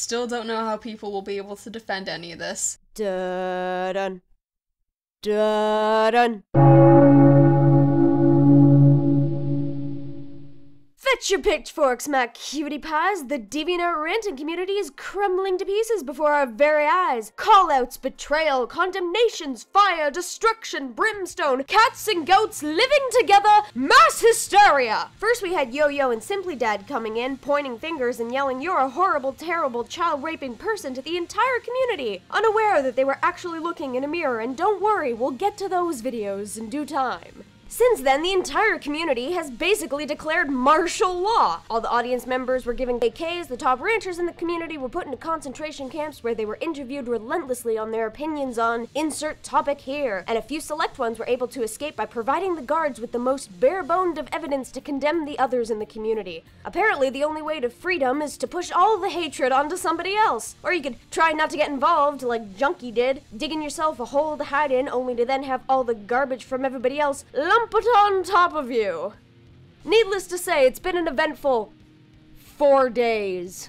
Still don't know how people will be able to defend any of this. Dun. Dun. Fetch your pitchforks, my cutie pies! The DeviantArt ranting community is crumbling to pieces before our very eyes. Callouts, betrayal, condemnations, fire, destruction, brimstone, cats and goats living together, mass hysteria! First we had Yo Yo and Simply Dad coming in, pointing fingers and yelling, "You're a horrible, terrible, child-raping person" to the entire community, unaware that they were actually looking in a mirror, and don't worry, we'll get to those videos in due time. Since then, the entire community has basically declared martial law. All the audience members were given AKs, the top ranchers in the community were put into concentration camps where they were interviewed relentlessly on their opinions on insert topic here, and a few select ones were able to escape by providing the guards with the most bare-boned of evidence to condemn the others in the community. Apparently, the only way to freedom is to push all the hatred onto somebody else. Or you could try not to get involved, like Junkie did, digging yourself a hole to hide in only to then have all the garbage from everybody else put on top of you. Needless to say, it's been an eventful 4 days.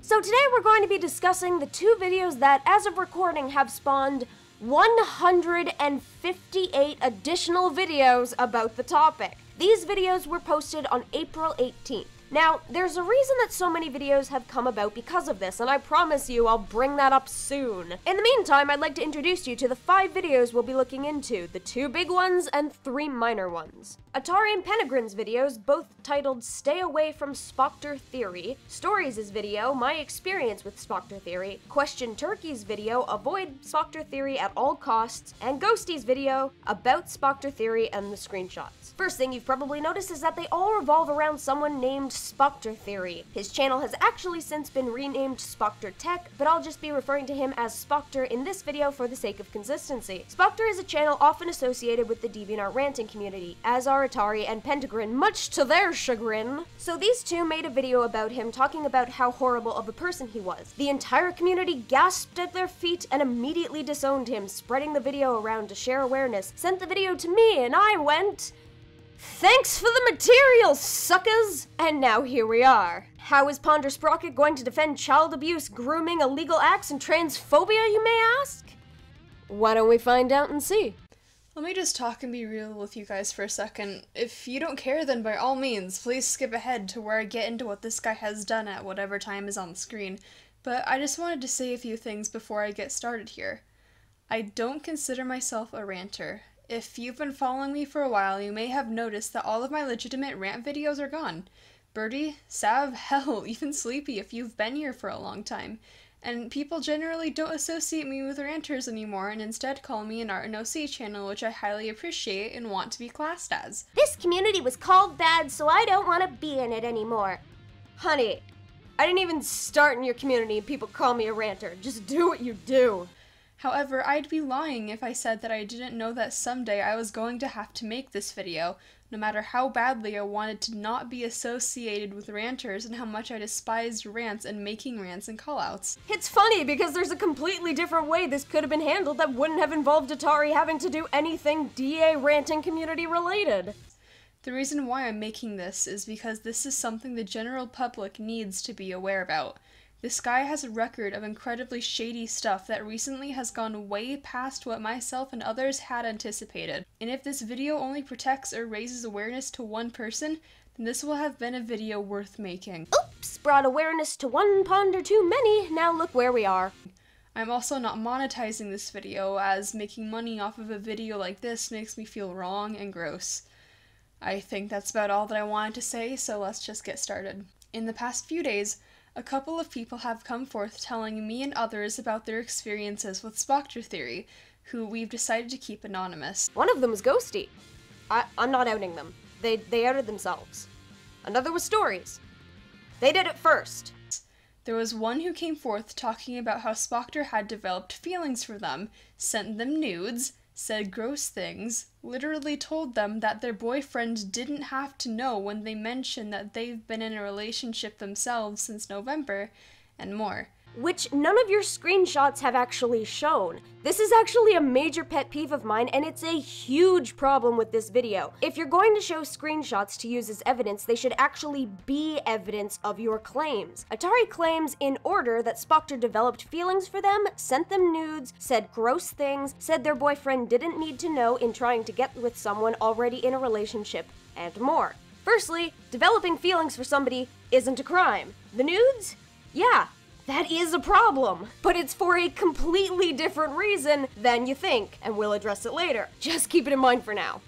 So today we're going to be discussing the two videos that, as of recording, have spawned 158 additional videos about the topic. These videos were posted on April 18th. Now, there's a reason that so many videos have come about because of this, and I promise you I'll bring that up soon. In the meantime, I'd like to introduce you to the 5 videos we'll be looking into, the 2 big ones and 3 minor ones. Atari and Pentagrin's videos, both titled Stay Away from Spoctor Theory, Stories' video, My Experience with Spoctor Theory, Question Turkey's video, Avoid Spoctor Theory at All Costs, and Ghosty's video, About Spoctor Theory and the Screenshots. First thing you've probably noticed is that they all revolve around someone named Spoctor Theory. His channel has actually since been renamed Spoctor Tech, but I'll just be referring to him as Spoctor in this video for the sake of consistency. Spoctor is a channel often associated with the DeviantArt ranting community, as are Atari and Pentagrin, much to their chagrin. So these two made a video about him talking about how horrible of a person he was. The entire community gasped at their feet and immediately disowned him, spreading the video around to share awareness, sent the video to me, and I went, "Thanks for the material, suckers!" And now here we are. How is Ponder Sprocket going to defend child abuse, grooming, illegal acts, and transphobia, you may ask? Why don't we find out and see? Let me just talk and be real with you guys for a second. If you don't care, then by all means, please skip ahead to where I get into what this guy has done at whatever time is on the screen. But I just wanted to say a few things before I get started here. I don't consider myself a ranter. If you've been following me for a while, you may have noticed that all of my legitimate rant videos are gone. Bertie, Sav, hell, even Sleepy if you've been here for a long time. And people generally don't associate me with ranters anymore and instead call me an Art and OC channel, which I highly appreciate and want to be classed as. This community was called bad, so I don't want to be in it anymore. Honey, I didn't even start in your community and people call me a ranter. Just do what you do. However, I'd be lying if I said that I didn't know that someday I was going to have to make this video, no matter how badly I wanted to not be associated with ranters and how much I despised rants and making rants and callouts. It's funny because there's a completely different way this could have been handled that wouldn't have involved Atari having to do anything DA ranting community related. The reason why I'm making this is because this is something the general public needs to be aware about. This guy has a record of incredibly shady stuff that recently has gone way past what myself and others had anticipated. And if this video only protects or raises awareness to one person, then this will have been a video worth making. Oops, brought awareness to one ponder too many, now look where we are. I'm also not monetizing this video, as making money off of a video like this makes me feel wrong and gross. I think that's about all that I wanted to say, so let's just get started. In the past few days, a couple of people have come forth telling me and others about their experiences with Spoctor Theory, who we've decided to keep anonymous. One of them was Ghostii. I'm not outing them. They outed themselves. Another was Stories. They did it first. There was one who came forth talking about how Spoctor had developed feelings for them, sent them nudes, said gross things, literally told them that their boyfriend didn't have to know when they mentioned that they've been in a relationship themselves since November, and more. which none of your screenshots have actually shown. This is actually a major pet peeve of mine, and it's a huge problem with this video. If you're going to show screenshots to use as evidence, they should actually be evidence of your claims. Atari claims in order that Spoctor developed feelings for them, sent them nudes, said gross things, said their boyfriend didn't need to know in trying to get with someone already in a relationship, and more. Firstly, developing feelings for somebody isn't a crime. The nudes? Yeah. That is a problem, but it's for a completely different reason than you think, and we'll address it later. Just keep it in mind for now.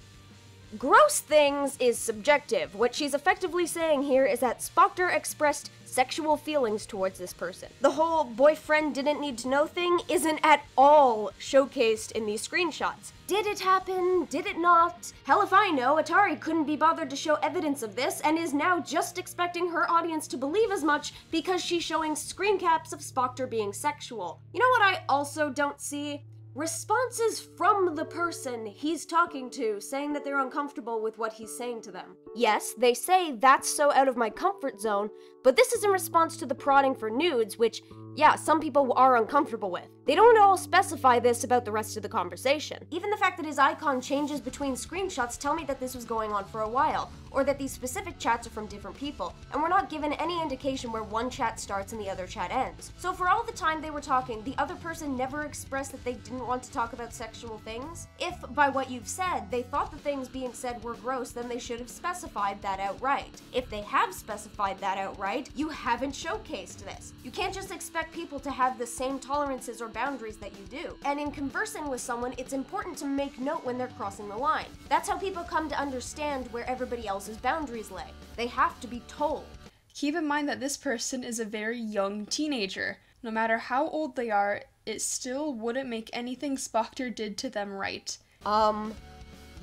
Gross things is subjective. What she's effectively saying here is that Spoctor expressed sexual feelings towards this person. The whole boyfriend didn't need to know thing isn't at all showcased in these screenshots. Did it happen? Did it not? Hell if I know, Atari couldn't be bothered to show evidence of this and is now just expecting her audience to believe as much because she's showing screen caps of Spoctor being sexual. You know what I also don't see? Responses from the person he's talking to, saying that they're uncomfortable with what he's saying to them. Yes, they say that's so out of my comfort zone, but this is in response to the prodding for nudes, which, yeah, some people are uncomfortable with. They don't all specify this about the rest of the conversation. Even the fact that his icon changes between screenshots tell me that this was going on for a while, or that these specific chats are from different people, and we're not given any indication where one chat starts and the other chat ends. So for all the time they were talking, the other person never expressed that they didn't want to talk about sexual things? If, by what you've said, they thought the things being said were gross, then they should have specified that outright. If they have specified that outright, you haven't showcased this. You can't just expect people to have the same tolerances or boundaries that you do. And in conversing with someone, it's important to make note when they're crossing the line. That's how people come to understand where everybody else's boundaries lay. They have to be told. Keep in mind that this person is a very young teenager. No matter how old they are, it still wouldn't make anything Spoctor did to them right.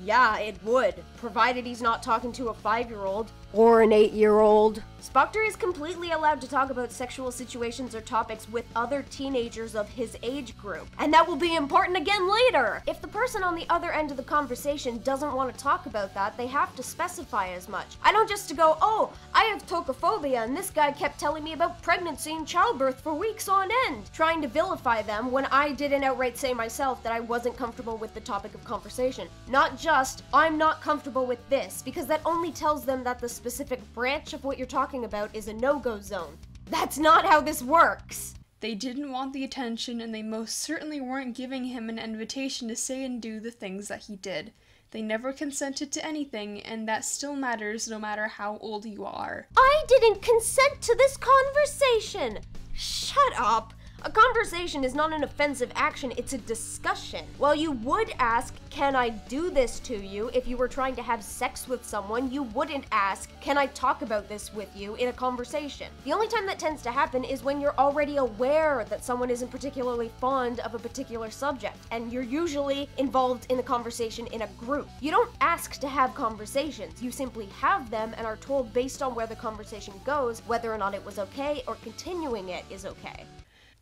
Yeah, it would, provided he's not talking to a 5-year-old. Or an 8-year-old. Spoctor is completely allowed to talk about sexual situations or topics with other teenagers of his age group, and that will be important again later! If the person on the other end of the conversation doesn't want to talk about that, they have to specify as much. I don't just go, oh, I have tocophobia and this guy kept telling me about pregnancy and childbirth for weeks on end, trying to vilify them when I didn't outright say myself that I wasn't comfortable with the topic of conversation. Not just, I'm not comfortable with this, because that only tells them that the specific branch of what you're talking about is a no-go zone. That's not how this works! They didn't want the attention, and they most certainly weren't giving him an invitation to say and do the things that he did. They never consented to anything, and that still matters no matter how old you are. I didn't consent to this conversation! Shut up! A conversation is not an offensive action, it's a discussion. While you would ask, can I do this to you, if you were trying to have sex with someone, you wouldn't ask, can I talk about this with you, in a conversation. The only time that tends to happen is when you're already aware that someone isn't particularly fond of a particular subject, and you're usually involved in the conversation in a group. You don't ask to have conversations, you simply have them and are told based on where the conversation goes, whether or not it was okay or continuing it is okay.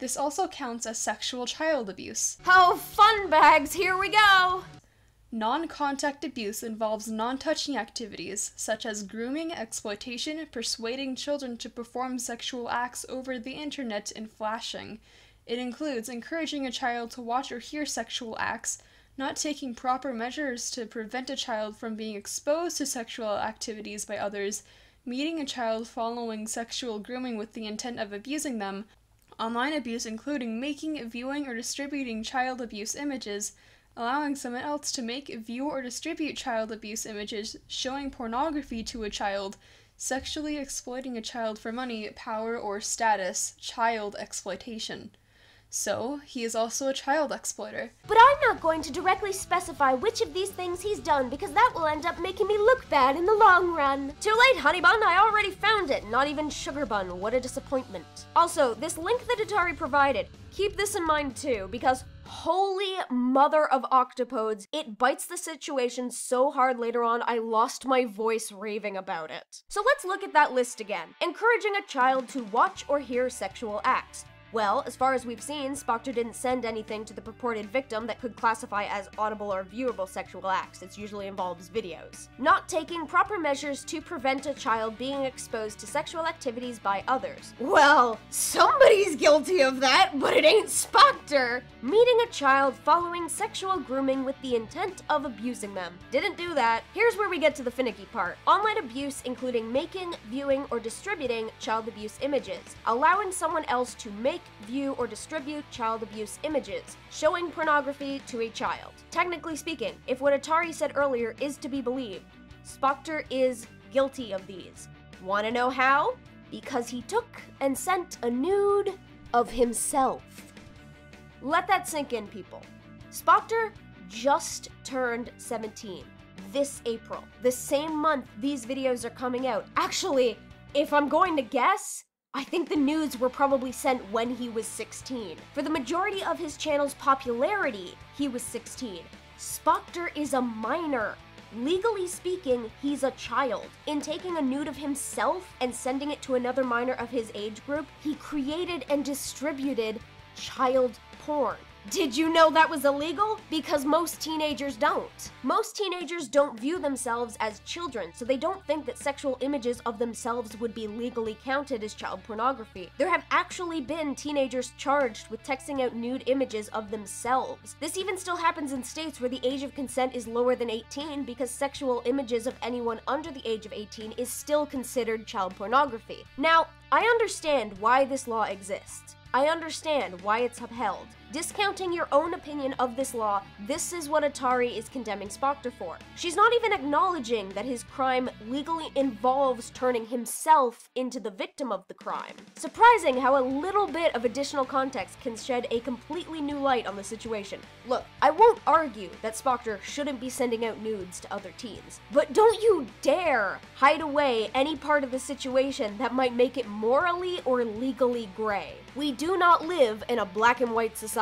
This also counts as sexual child abuse. How fun bags, here we go! Non-contact abuse involves non-touching activities, such as grooming, exploitation, persuading children to perform sexual acts over the internet, and flashing. It includes encouraging a child to watch or hear sexual acts, not taking proper measures to prevent a child from being exposed to sexual activities by others, meeting a child following sexual grooming with the intent of abusing them, online abuse including making, viewing, or distributing child abuse images, allowing someone else to make, view, or distribute child abuse images, showing pornography to a child, sexually exploiting a child for money, power, or status, child exploitation. So, he is also a child exploiter. But I'm not going to directly specify which of these things he's done because that will end up making me look bad in the long run. Too late, honey bun, I already found it. Not even sugar bun, what a disappointment. Also, this link that Atari provided, keep this in mind too, because holy mother of octopodes, it bites the situation so hard later on I lost my voice raving about it. So let's look at that list again. Encouraging a child to watch or hear sexual acts. Well, as far as we've seen, Spoctor didn't send anything to the purported victim that could classify as audible or viewable sexual acts. It usually involves videos. Not taking proper measures to prevent a child being exposed to sexual activities by others. Well, somebody's guilty of that, but it ain't Spoctor! Meeting a child following sexual grooming with the intent of abusing them. Didn't do that. Here's where we get to the finicky part. Online abuse including making, viewing, or distributing child abuse images. Allowing someone else to make, view, or distribute child abuse images, showing pornography to a child. Technically speaking, if what Atari said earlier is to be believed, Spoctor is guilty of these. Wanna know how? Because he took and sent a nude of himself. Let that sink in, people. Spoctor just turned 17 this April, the same month these videos are coming out. Actually, if I'm going to guess, I think the nudes were probably sent when he was 16. For the majority of his channel's popularity, he was 16. Spoctor is a minor. Legally speaking, he's a child. In taking a nude of himself and sending it to another minor of his age group, he created and distributed child porn. Did you know that was illegal? Because most teenagers don't. Most teenagers don't view themselves as children, so they don't think that sexual images of themselves would be legally counted as child pornography. There have actually been teenagers charged with texting out nude images of themselves. This even still happens in states where the age of consent is lower than 18 because sexual images of anyone under the age of 18 is still considered child pornography. Now, I understand why this law exists. I understand why it's upheld. Discounting your own opinion of this law, this is what Atari is condemning Spoctor for. She's not even acknowledging that his crime legally involves turning himself into the victim of the crime. Surprising how a little bit of additional context can shed a completely new light on the situation. Look, I won't argue that Spoctor shouldn't be sending out nudes to other teens, but don't you dare hide away any part of the situation that might make it morally or legally gray. We do not live in a black and white society.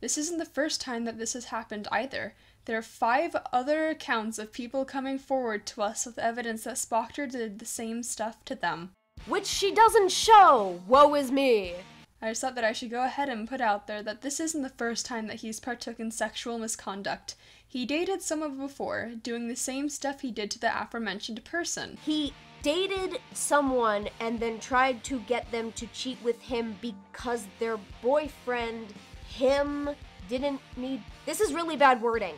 This isn't the first time that this has happened either. There are 5 other accounts of people coming forward to us with evidence that Spoctor did the same stuff to them. Which she doesn't show! Woe is me! I just thought that I should go ahead and put out there that this isn't the first time that he's partook in sexual misconduct. He dated someone before, doing the same stuff he did to the aforementioned person. He dated someone and then tried to get them to cheat with him because their boyfriend, him, didn't need... This is really bad wording.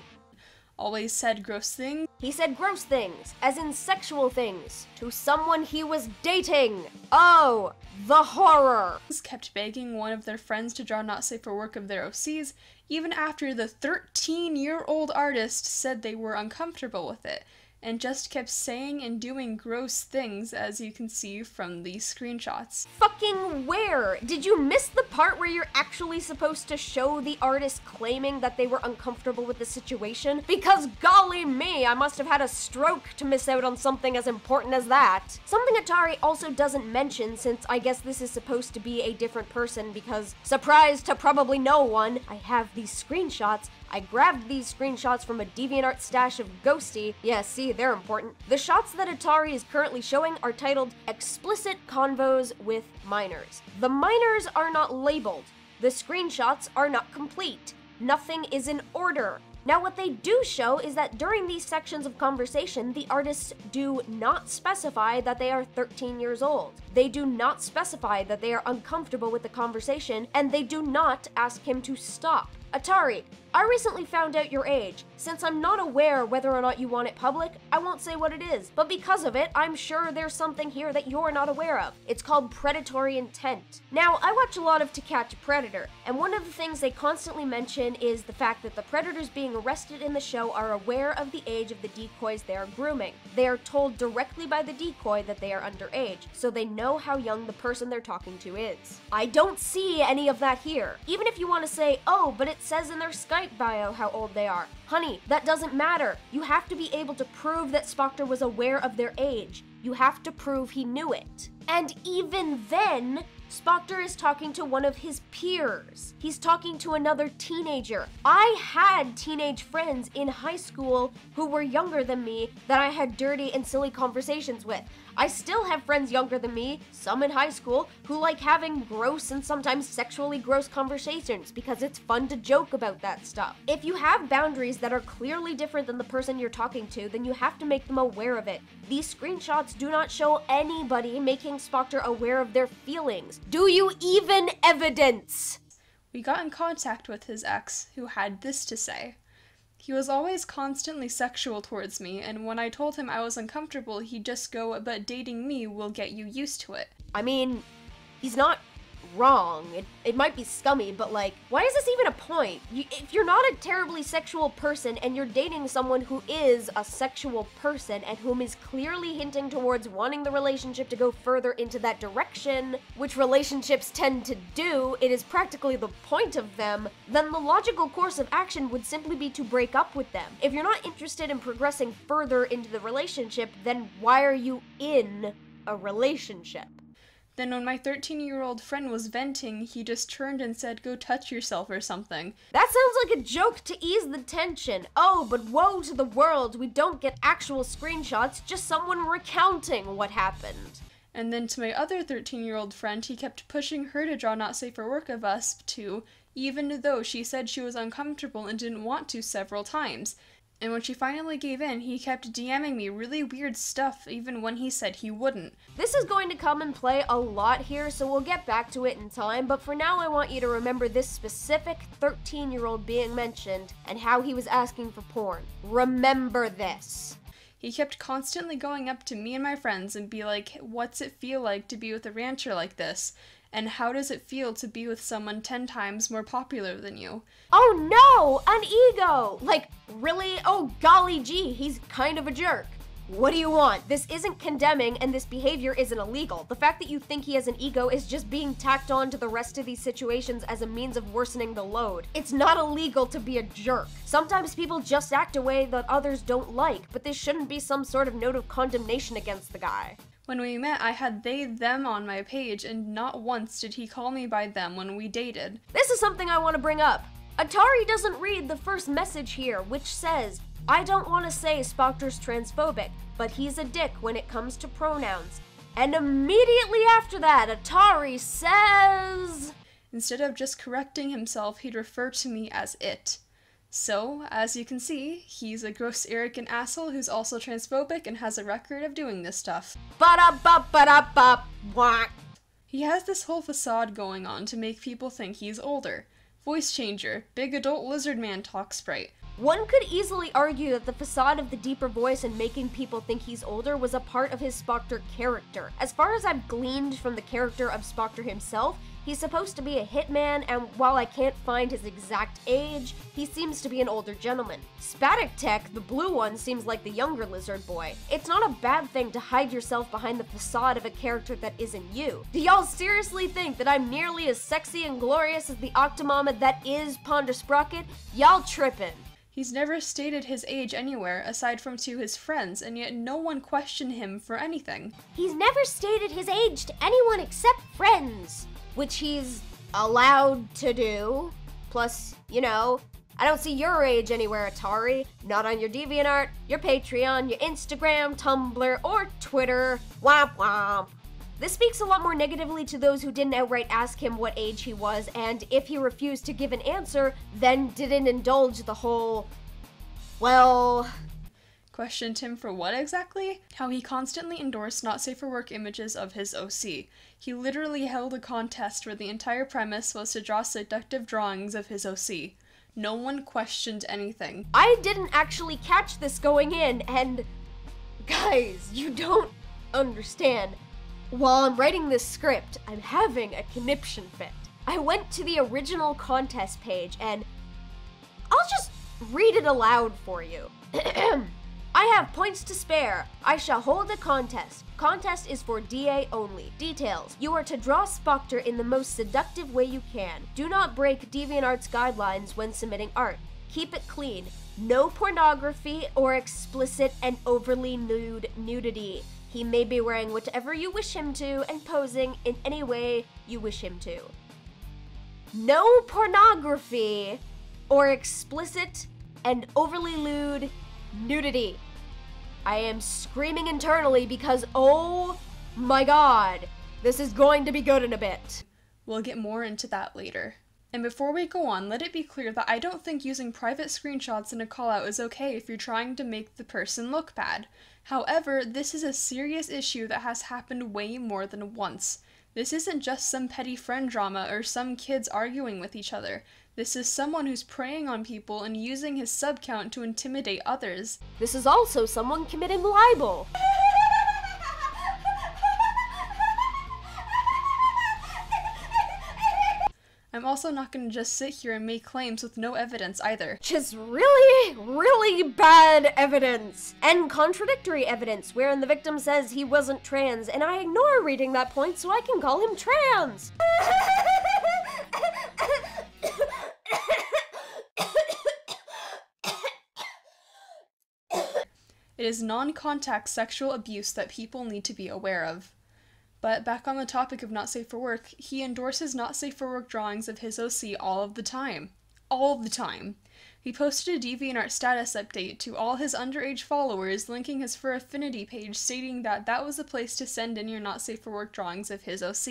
Always said gross things? He said gross things, as in sexual things, to someone he was dating. Oh, the horror. Kept begging one of their friends to draw not safe for work of their OCs, even after the 13-year-old artist said they were uncomfortable with it, and just kept saying and doing gross things, as you can see from these screenshots. Fucking where? Did you miss the part where you're actually supposed to show the artist claiming that they were uncomfortable with the situation? Because golly me, I must have had a stroke to miss out on something as important as that. Something Atari also doesn't mention, since I guess this is supposed to be a different person because, surprise to probably no one, I have these screenshots. I grabbed these screenshots from a DeviantArt stash of Ghostii. Yeah, see, they're important. The shots that Atari is currently showing are titled Explicit Convos with Minors. The minors are not labeled. The screenshots are not complete. Nothing is in order. Now, what they do show is that during these sections of conversation, the artists do not specify that they are 13 years old. They do not specify that they are uncomfortable with the conversation, and they do not ask him to stop. Atari, I recently found out your age. Since I'm not aware whether or not you want it public, I won't say what it is, but because of it, I'm sure there's something here that you're not aware of. It's called predatory intent. Now, I watch a lot of To Catch a Predator, and one of the things they constantly mention is the fact that the predators being arrested in the show are aware of the age of the decoys they are grooming. They are told directly by the decoy that they are underage, so they know how young the person they're talking to is. I don't see any of that here. Even if you want to say, oh, but it's says in their Skype bio how old they are. Honey, that doesn't matter. You have to be able to prove that Spoctor was aware of their age. You have to prove he knew it. And even then, Spoctor is talking to one of his peers. He's talking to another teenager. I had teenage friends in high school who were younger than me that I had dirty and silly conversations with. I still have friends younger than me, some in high school, who like having gross and sometimes sexually gross conversations because it's fun to joke about that stuff. If you have boundaries that are clearly different than the person you're talking to, then you have to make them aware of it. These screenshots do not show anybody making Spoctor aware of their feelings. Do you even evidence? We got in contact with his ex, who had this to say. He was always constantly sexual towards me, and when I told him I was uncomfortable, he'd just go, but dating me will get you used to it. I mean, he's not wrong. It might be scummy, but like, why is this even a point? If you're not a terribly sexual person and you're dating someone who is a sexual person and whom is clearly hinting towards wanting the relationship to go further into that direction, which relationships tend to do, it is practically the point of them, then the logical course of action would simply be to break up with them. If you're not interested in progressing further into the relationship, then why are you in a relationship? Then when my 13-year-old friend was venting, he just turned and said, go touch yourself or something. That sounds like a joke to ease the tension. Oh, but woe to the world, we don't get actual screenshots, just someone recounting what happened. And then to my other 13-year-old friend, he kept pushing her to draw Not Safe for Work of us too, even though she said she was uncomfortable and didn't want to several times. And when she finally gave in, he kept DMing me really weird stuff even when he said he wouldn't. This is going to come and play a lot here, so we'll get back to it in time, but for now I want you to remember this specific 13-year-old being mentioned and how he was asking for porn. Remember this. He kept constantly going up to me and my friends and be like, what's it feel like to be with a rancher like this? And how does it feel to be with someone 10 times more popular than you? Oh no, an ego! Like, really? Oh golly gee, he's kind of a jerk. What do you want? This isn't condemning and this behavior isn't illegal. The fact that you think he has an ego is just being tacked on to the rest of these situations as a means of worsening the load. It's not illegal to be a jerk. Sometimes people just act a way that others don't like, but this shouldn't be some sort of note of condemnation against the guy. When we met, I had they, them on my page, and not once did he call me by them when we dated. This is something I want to bring up. Atari doesn't read the first message here, which says, I don't want to say Spoctor's transphobic, but he's a dick when it comes to pronouns. And immediately after that, Atari says... Instead of just correcting himself, he'd refer to me as it. So, as you can see, he's a gross, arrogant asshole who's also transphobic and has a record of doing this stuff. He has this whole facade going on to make people think he's older. Voice changer, big adult lizard man talk sprite. One could easily argue that the facade of the deeper voice and making people think he's older was a part of his Spoctor character. As far as I've gleaned from the character of Spoctor himself, he's supposed to be a hitman, and while I can't find his exact age, he seems to be an older gentleman. Spoctor Tech, the blue one, seems like the younger lizard boy. It's not a bad thing to hide yourself behind the facade of a character that isn't you. Do y'all seriously think that I'm nearly as sexy and glorious as the Octomama that is Ponder Sprocket? Y'all trippin'. He's never stated his age anywhere, aside from to his friends, and yet no one questioned him for anything. He's never stated his age to anyone except friends, which he's allowed to do. Plus, you know, I don't see your age anywhere, Atari. Not on your DeviantArt, your Patreon, your Instagram, Tumblr, or Twitter. Womp womp. This speaks a lot more negatively to those who didn't outright ask him what age he was, and if he refused to give an answer, then didn't indulge the whole, well... Questioned him for what exactly? How he constantly endorsed Not Safe for Work images of his OC. He literally held a contest where the entire premise was to draw seductive drawings of his OC. No one questioned anything. I didn't actually catch this going in, and guys, you don't understand. While I'm writing this script, I'm having a conniption fit. I went to the original contest page and I'll just read it aloud for you. I have points to spare. I shall hold a contest. Contest is for DA only. Details. You are to draw Spoctor in the most seductive way you can. Do not break DeviantArt's guidelines when submitting art. Keep it clean. No pornography or explicit and overly nude nudity. He may be wearing whatever you wish him to and posing in any way you wish him to. No pornography or explicit and overly lewd nudity. I am screaming internally because, oh my god, this is going to be good in a bit. We'll get more into that later. And before we go on, let it be clear that I don't think using private screenshots in a callout is okay if you're trying to make the person look bad. However, this is a serious issue that has happened way more than once. This isn't just some petty friend drama or some kids arguing with each other. This is someone who's preying on people and using his sub count to intimidate others. This is also someone committing libel. I'm also not going to just sit here and make claims with no evidence either. Just really, really bad evidence. And contradictory evidence, wherein the victim says he wasn't trans, and I ignore reading that point so I can call him trans. It is non-contact sexual abuse that people need to be aware of. But back on the topic of not safe for work, he endorses not safe for work drawings of his OC all of the time. All the time. He posted a DeviantArt status update to all his underage followers linking his Fur Affinity page, stating that that was the place to send in your not safe for work drawings of his OC.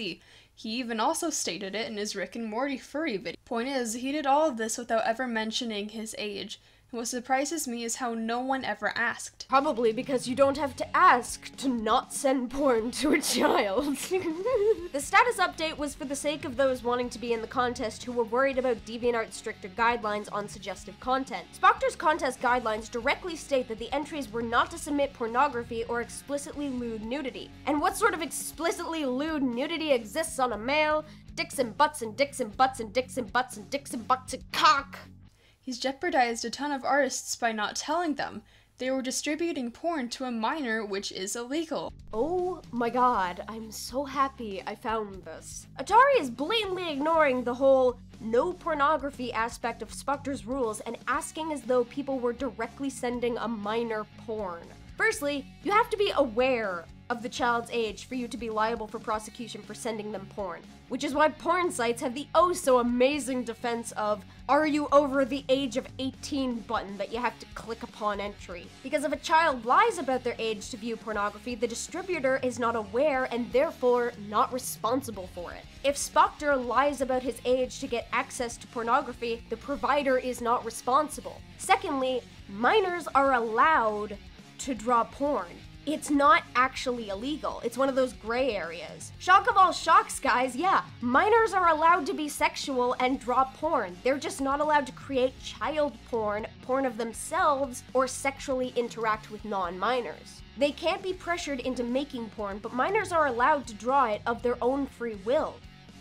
He even also stated it in his Rick and Morty furry video. Point is, he did all of this without ever mentioning his age. What surprises me is how no one ever asked. Probably because you don't have to ask to not send porn to a child. The status update was for the sake of those wanting to be in the contest who were worried about DeviantArt's stricter guidelines on suggestive content. Spoctor's contest guidelines directly state that the entries were not to submit pornography or explicitly lewd nudity. And what sort of explicitly lewd nudity exists on a male? Dicks and butts and dicks and butts and dicks and butts and dicks and butts and cock! He's jeopardized a ton of artists by not telling them. They were distributing porn to a minor, which is illegal. Oh my god, I'm so happy I found this. Atari is blatantly ignoring the whole no pornography aspect of Spoctor's rules and acting as though people were directly sending a minor porn. Firstly, you have to be aware of the child's age for you to be liable for prosecution for sending them porn, which is why porn sites have the oh so amazing defense of "Are you over the age of 18?" button that you have to click upon entry. Because if a child lies about their age to view pornography, the distributor is not aware and therefore not responsible for it. If Spoctor lies about his age to get access to pornography, the provider is not responsible. Secondly, minors are allowed to draw porn. It's not actually illegal. It's one of those gray areas. Shock of all shocks, guys, yeah. Minors are allowed to be sexual and draw porn. They're just not allowed to create child porn, porn of themselves, or sexually interact with non-minors. They can't be pressured into making porn, but minors are allowed to draw it of their own free will.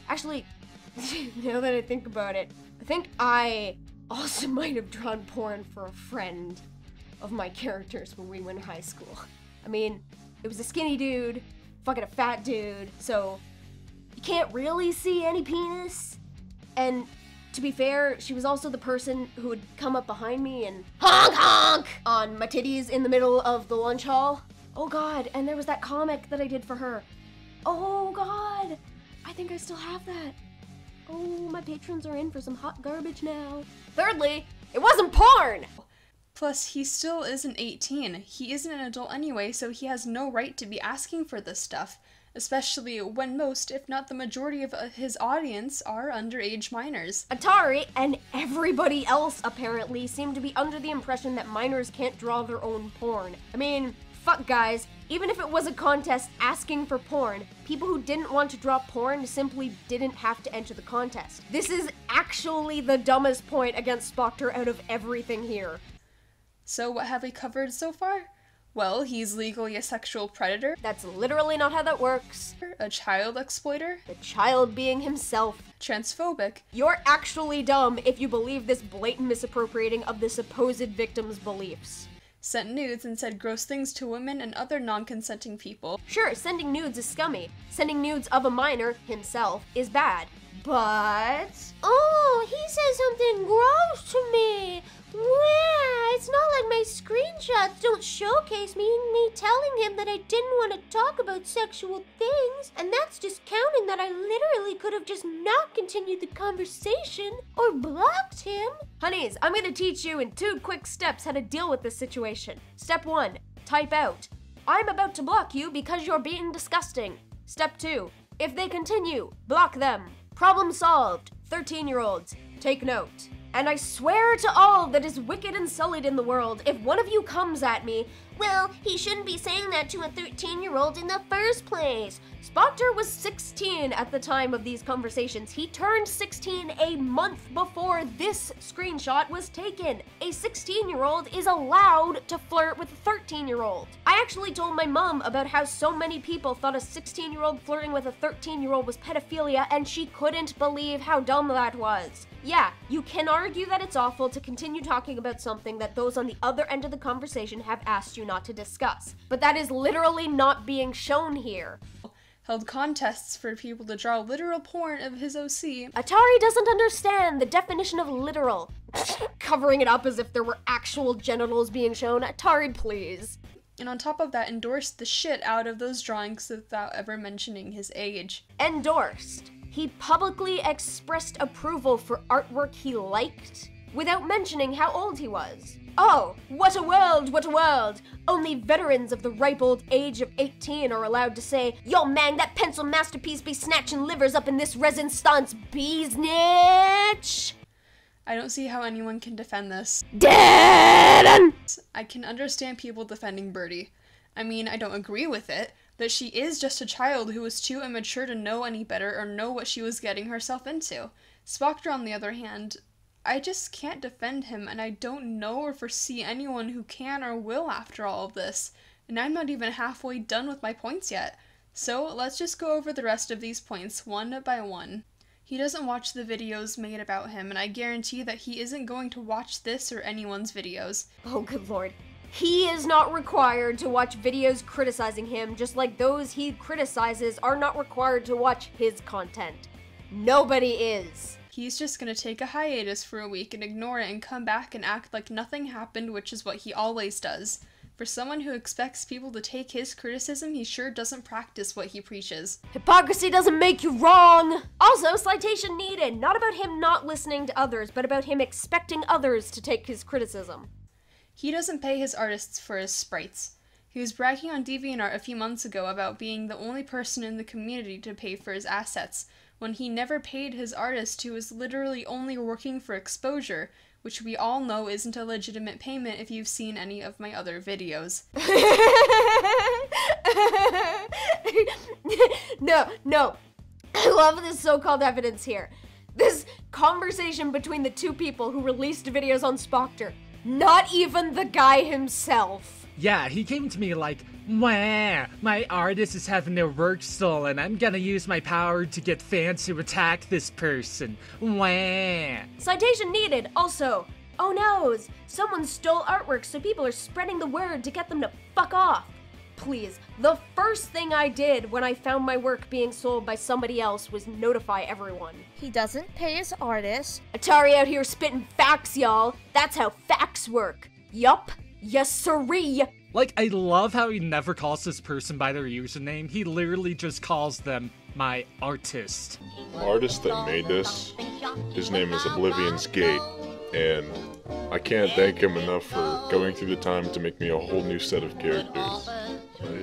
Actually, now that I think about it, I think I also might have drawn porn for a friend of my characters when we went to high school. I mean, it was a skinny dude, fucking a fat dude, so you can't really see any penis. And to be fair, she was also the person who would come up behind me and honk honk on my titties in the middle of the lunch hall. Oh god, and there was that comic that I did for her. Oh god, I think I still have that. Oh, my patrons are in for some hot garbage now. Thirdly, it wasn't porn! Plus, he still isn't 18. He isn't an adult anyway, so he has no right to be asking for this stuff, especially when most, if not the majority of his audience, are underage minors. Atari and everybody else, apparently, seem to be under the impression that minors can't draw their own porn. I mean, fuck guys, even if it was a contest asking for porn, people who didn't want to draw porn simply didn't have to enter the contest. This is actually the dumbest point against Spoctor out of everything here. So what have we covered so far? Well, he's legally a sexual predator. That's literally not how that works. A child exploiter. The child being himself. Transphobic. You're actually dumb if you believe this blatant misappropriating of the supposed victim's beliefs. Sent nudes and said gross things to women and other non-consenting people. Sure, sending nudes is scummy. Sending nudes of a minor, himself, is bad. But... oh, he said something gross to me! Wow, it's not like my screenshots don't showcase me telling him that I didn't want to talk about sexual things, and that's just counting that I literally could have just not continued the conversation or blocked him. Honeys, I'm gonna teach you in 2 quick steps how to deal with this situation. Step 1. Type out, I'm about to block you because you're being disgusting. Step 2, if they continue, block them. Problem solved. 13-year-olds, take note. And I swear to all that is wicked and sullied in the world, if one of you comes at me, well, he shouldn't be saying that to a 13-year-old in the first place. Spoctor was 16 at the time of these conversations. He turned 16 a month before this screenshot was taken. A 16-year-old is allowed to flirt with a 13-year-old. I actually told my mom about how so many people thought a 16-year-old flirting with a 13-year-old was pedophilia, and she couldn't believe how dumb that was. Yeah, you can argue that it's awful to continue talking about something that those on the other end of the conversation have asked you not to discuss, but that is literally not being shown here. Held contests for people to draw literal porn of his OC. Atari doesn't understand the definition of literal. Covering it up as if there were actual genitals being shown. Atari, please. And on top of that, endorsed the shit out of those drawings without ever mentioning his age. Endorsed. He publicly expressed approval for artwork he liked, without mentioning how old he was. Oh, what a world, what a world! Only veterans of the ripe old age of 18 are allowed to say, yo man, that pencil masterpiece be snatching livers up in this resin stance beesnitch! I don't see how anyone can defend this. Dead. I can understand people defending Bertie. I mean, I don't agree with it, that she is just a child who was too immature to know any better or know what she was getting herself into. Spoctor, on the other hand, I just can't defend him, and I don't know or foresee anyone who can or will after all of this, and I'm not even halfway done with my points yet. So let's just go over the rest of these points one by one. He doesn't watch the videos made about him, and I guarantee that he isn't going to watch this or anyone's videos. Oh, good lord. He is not required to watch videos criticizing him, just like those he criticizes are not required to watch his content. Nobody is. He's just gonna take a hiatus for a week and ignore it and come back and act like nothing happened, which is what he always does. For someone who expects people to take his criticism, he sure doesn't practice what he preaches. Hypocrisy doesn't make you wrong! Also, citation needed, not about him not listening to others, but about him expecting others to take his criticism. He doesn't pay his artists for his sprites. He was bragging on DeviantArt a few months ago about being the only person in the community to pay for his assets, when he never paid his artist who was literally only working for exposure, which we all know isn't a legitimate payment if you've seen any of my other videos. No. I love this so-called evidence here. This conversation between the two people who released videos on Spoctor. Not even the guy himself. Yeah, he came to me like, "Wah, my artist is having a rehearsal and I'm gonna use my power to get fans to attack this person. Wah." Citation needed. Also, oh noes, someone stole artwork so people are spreading the word to get them to fuck off. Please, the first thing I did when I found my work being sold by somebody else was notify everyone. He doesn't pay his artists. Atari out here spitting facts, y'all. That's how facts work. Yup. Yes, siree. Like, I love how he never calls this person by their username. He literally just calls them my artist. The artist that made this, his name is Oblivion's Gate, and I can't thank him enough for going through the time to make me a whole new set of characters.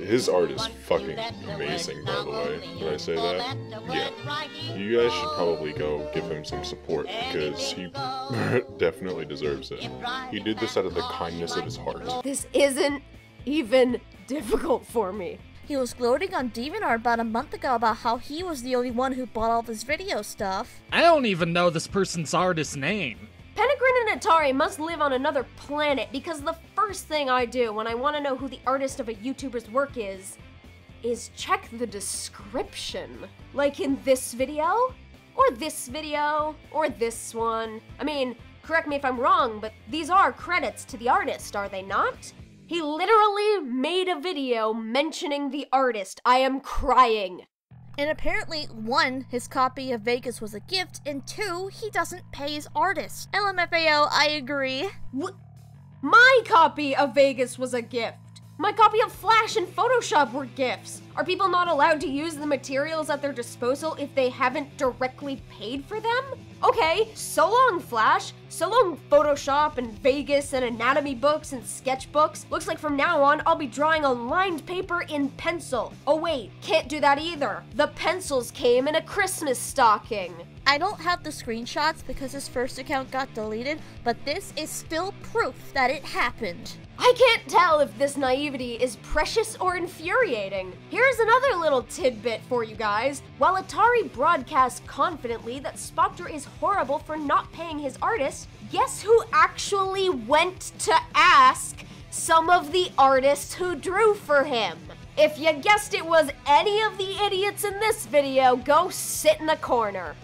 His art is fucking amazing, by the way. Did I say that? Yeah. You guys should probably go give him some support, because he definitely deserves it. He did this out of the kindness of his heart. This isn't even difficult for me. He was gloating on DeviantArt about a month ago about how he was the only one who bought all this video stuff. I don't even know this person's artist name. Pentagrin and Atari must live on another planet, because the first thing I do when I want to know who the artist of a YouTuber's work is check the description. Like in this video, or this video, or this one. I mean, correct me if I'm wrong, but these are credits to the artist, are they not? He literally made a video mentioning the artist. I am crying. And apparently, 1, his copy of Vegas was a gift, and 2, he doesn't pay his artist. LMFAO, I agree. What? My copy of Vegas was a gift. My copy of Flash and Photoshop were gifts. Are people not allowed to use the materials at their disposal if they haven't directly paid for them? Okay, so long, Flash. So long, Photoshop and Vegas and anatomy books and sketchbooks. Looks like from now on, I'll be drawing on lined paper in pencil. Oh wait, can't do that either. The pencils came in a Christmas stocking. I don't have the screenshots because his first account got deleted, but this is still proof that it happened. I can't tell if this naivety is precious or infuriating. Here's another little tidbit for you guys. While Atari broadcasts confidently that Spoctor is horrible for not paying his artists, guess who actually went to ask some of the artists who drew for him? If you guessed it was any of the idiots in this video, go sit in the corner.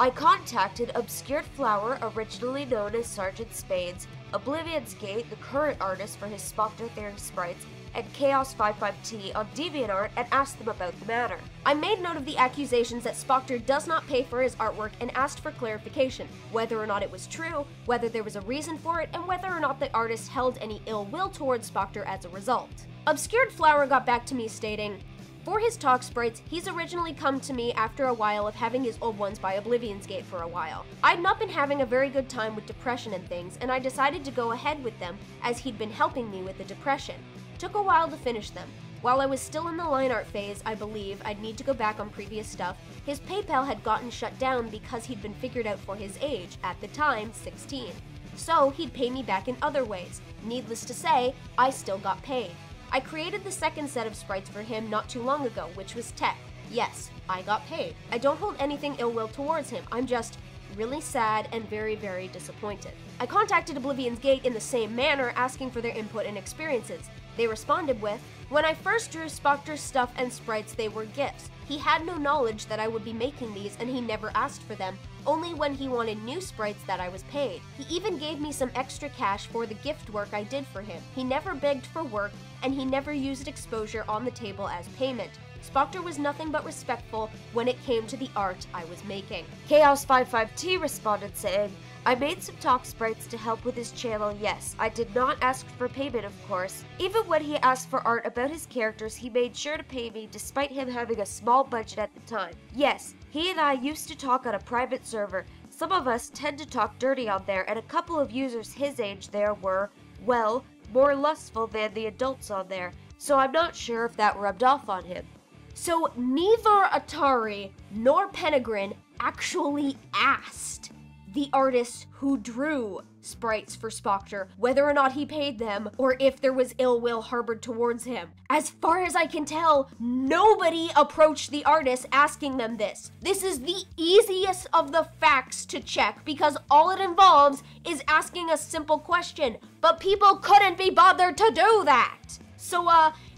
I contacted Obscured Flower, originally known as Sergeant Spades, Oblivion's Gate, the current artist for his Spoctor Theory sprites, and Chaos55T on DeviantArt and asked them about the matter. I made note of the accusations that Spoctor does not pay for his artwork and asked for clarification, whether or not it was true, whether there was a reason for it, and whether or not the artist held any ill will towards Spoctor as a result. Obscured Flower got back to me stating, for his talk sprites, he's originally come to me after a while of having his old ones by Oblivion's Gate for a while. I'd not been having a very good time with depression and things, and I decided to go ahead with them as he'd been helping me with the depression. Took a while to finish them. While I was still in the line art phase, I believe, I'd need to go back on previous stuff, his PayPal had gotten shut down because he'd been figured out for his age, at the time, 16. So he'd pay me back in other ways. Needless to say, I still got paid. I created the second set of sprites for him not too long ago, which was Tech. Yes, I got paid. I don't hold anything ill will towards him, I'm just really sad and very, very disappointed. I contacted Oblivion's Gate in the same manner, asking for their input and experiences. They responded with, when I first drew Spoctor's stuff and sprites, they were gifts. He had no knowledge that I would be making these and he never asked for them, only when he wanted new sprites that I was paid. He even gave me some extra cash for the gift work I did for him. He never begged for work and he never used exposure on the table as payment. Spoctor was nothing but respectful when it came to the art I was making. Chaos55T responded saying, I made some talk sprites to help with his channel, yes. I did not ask for payment, of course. Even when he asked for art about his characters, he made sure to pay me despite him having a small budget at the time. Yes, he and I used to talk on a private server. Some of us tend to talk dirty on there, and a couple of users his age there were, well, more lustful than the adults on there, so I'm not sure if that rubbed off on him. So neither Atari nor Pentagrin actually asked the artists who drew sprites for Spoctor whether or not he paid them or if there was ill will harbored towards him. As far as I can tell, nobody approached the artists asking them this. This is the easiest of the facts to check because all it involves is asking a simple question, but people couldn't be bothered to do that. So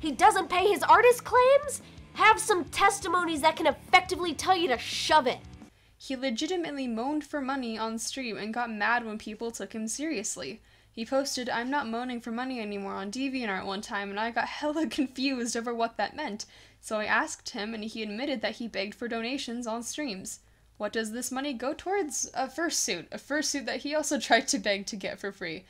he doesn't pay his artist claims? Have some testimonies that can effectively tell you to shove it. He legitimately moaned for money on stream and got mad when people took him seriously. He posted, I'm not moaning for money anymore on DeviantArt one time and I got hella confused over what that meant, so I asked him and he admitted that he begged for donations on streams. What does this money go towards? A fursuit that he also tried to beg to get for free.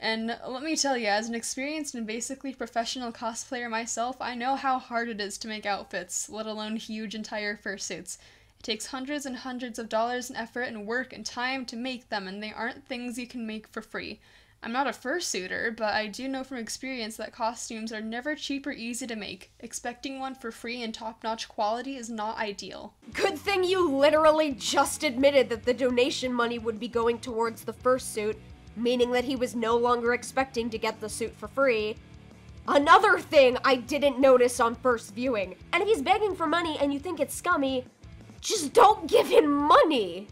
And let me tell you, as an experienced and basically professional cosplayer myself, I know how hard it is to make outfits, let alone huge entire fursuits. It takes hundreds and hundreds of dollars in effort and work and time to make them, and they aren't things you can make for free. I'm not a fursuiter, but I do know from experience that costumes are never cheap or easy to make. Expecting one for free and top-notch quality is not ideal. Good thing you literally just admitted that the donation money would be going towards the fursuit, meaning that he was no longer expecting to get the suit for free. Another thing I didn't notice on first viewing. And if he's begging for money and you think it's scummy, just don't give him money!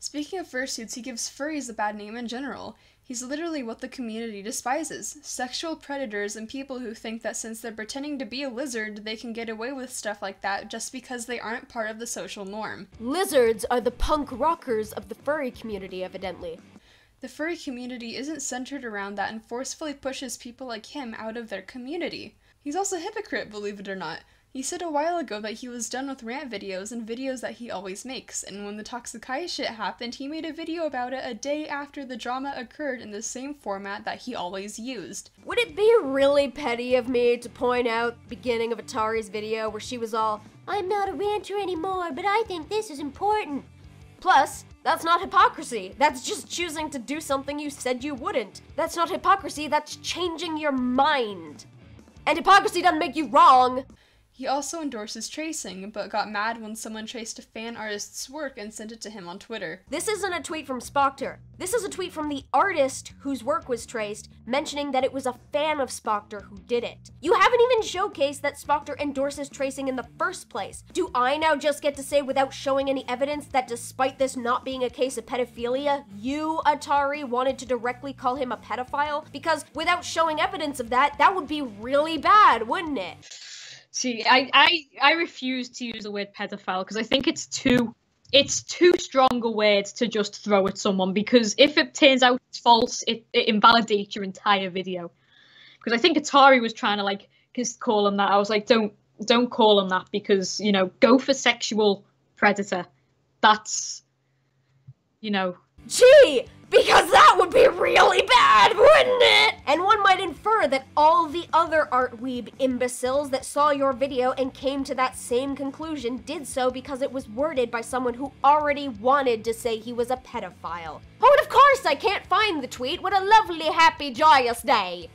Speaking of fursuits, he gives furries a bad name in general. He's literally what the community despises. Sexual predators and people who think that since they're pretending to be a lizard, they can get away with stuff like that just because they aren't part of the social norm. Lizards are the punk rockers of the furry community, evidently. The furry community isn't centered around that and forcefully pushes people like him out of their community. He's also a hypocrite, believe it or not. He said a while ago that he was done with rant videos and videos that he always makes, and when the Toxikai shit happened, he made a video about it a day after the drama occurred in the same format that he always used. Would it be really petty of me to point out the beginning of Atari's video where she was all, "I'm not a ranter anymore, but I think this is important"? Plus, that's not hypocrisy. That's just choosing to do something you said you wouldn't. That's not hypocrisy, that's changing your mind. And hypocrisy doesn't make you wrong. He also endorses tracing, but got mad when someone traced a fan artist's work and sent it to him on Twitter. This isn't a tweet from Spoctor. This is a tweet from the artist whose work was traced, mentioning that it was a fan of Spoctor who did it. You haven't even showcased that Spoctor endorses tracing in the first place. Do I now just get to say, without showing any evidence, that despite this not being a case of pedophilia, you, Atari, wanted to directly call him a pedophile? Because without showing evidence of that, that would be really bad, wouldn't it? See, I refuse to use the word pedophile because I think it's too strong a word to just throw at someone, because if it turns out it's false, it invalidates your entire video. Because I think Atari was trying to like just call him that. I was like, don't call him that, because, you know, go for sexual predator. That's, you know. Gee! Because that would be really bad, wouldn't it? And one might infer that all the other Artweeb imbeciles that saw your video and came to that same conclusion did so because it was worded by someone who already wanted to say he was a pedophile. Oh, and of course I can't find the tweet. What a lovely, happy, joyous day.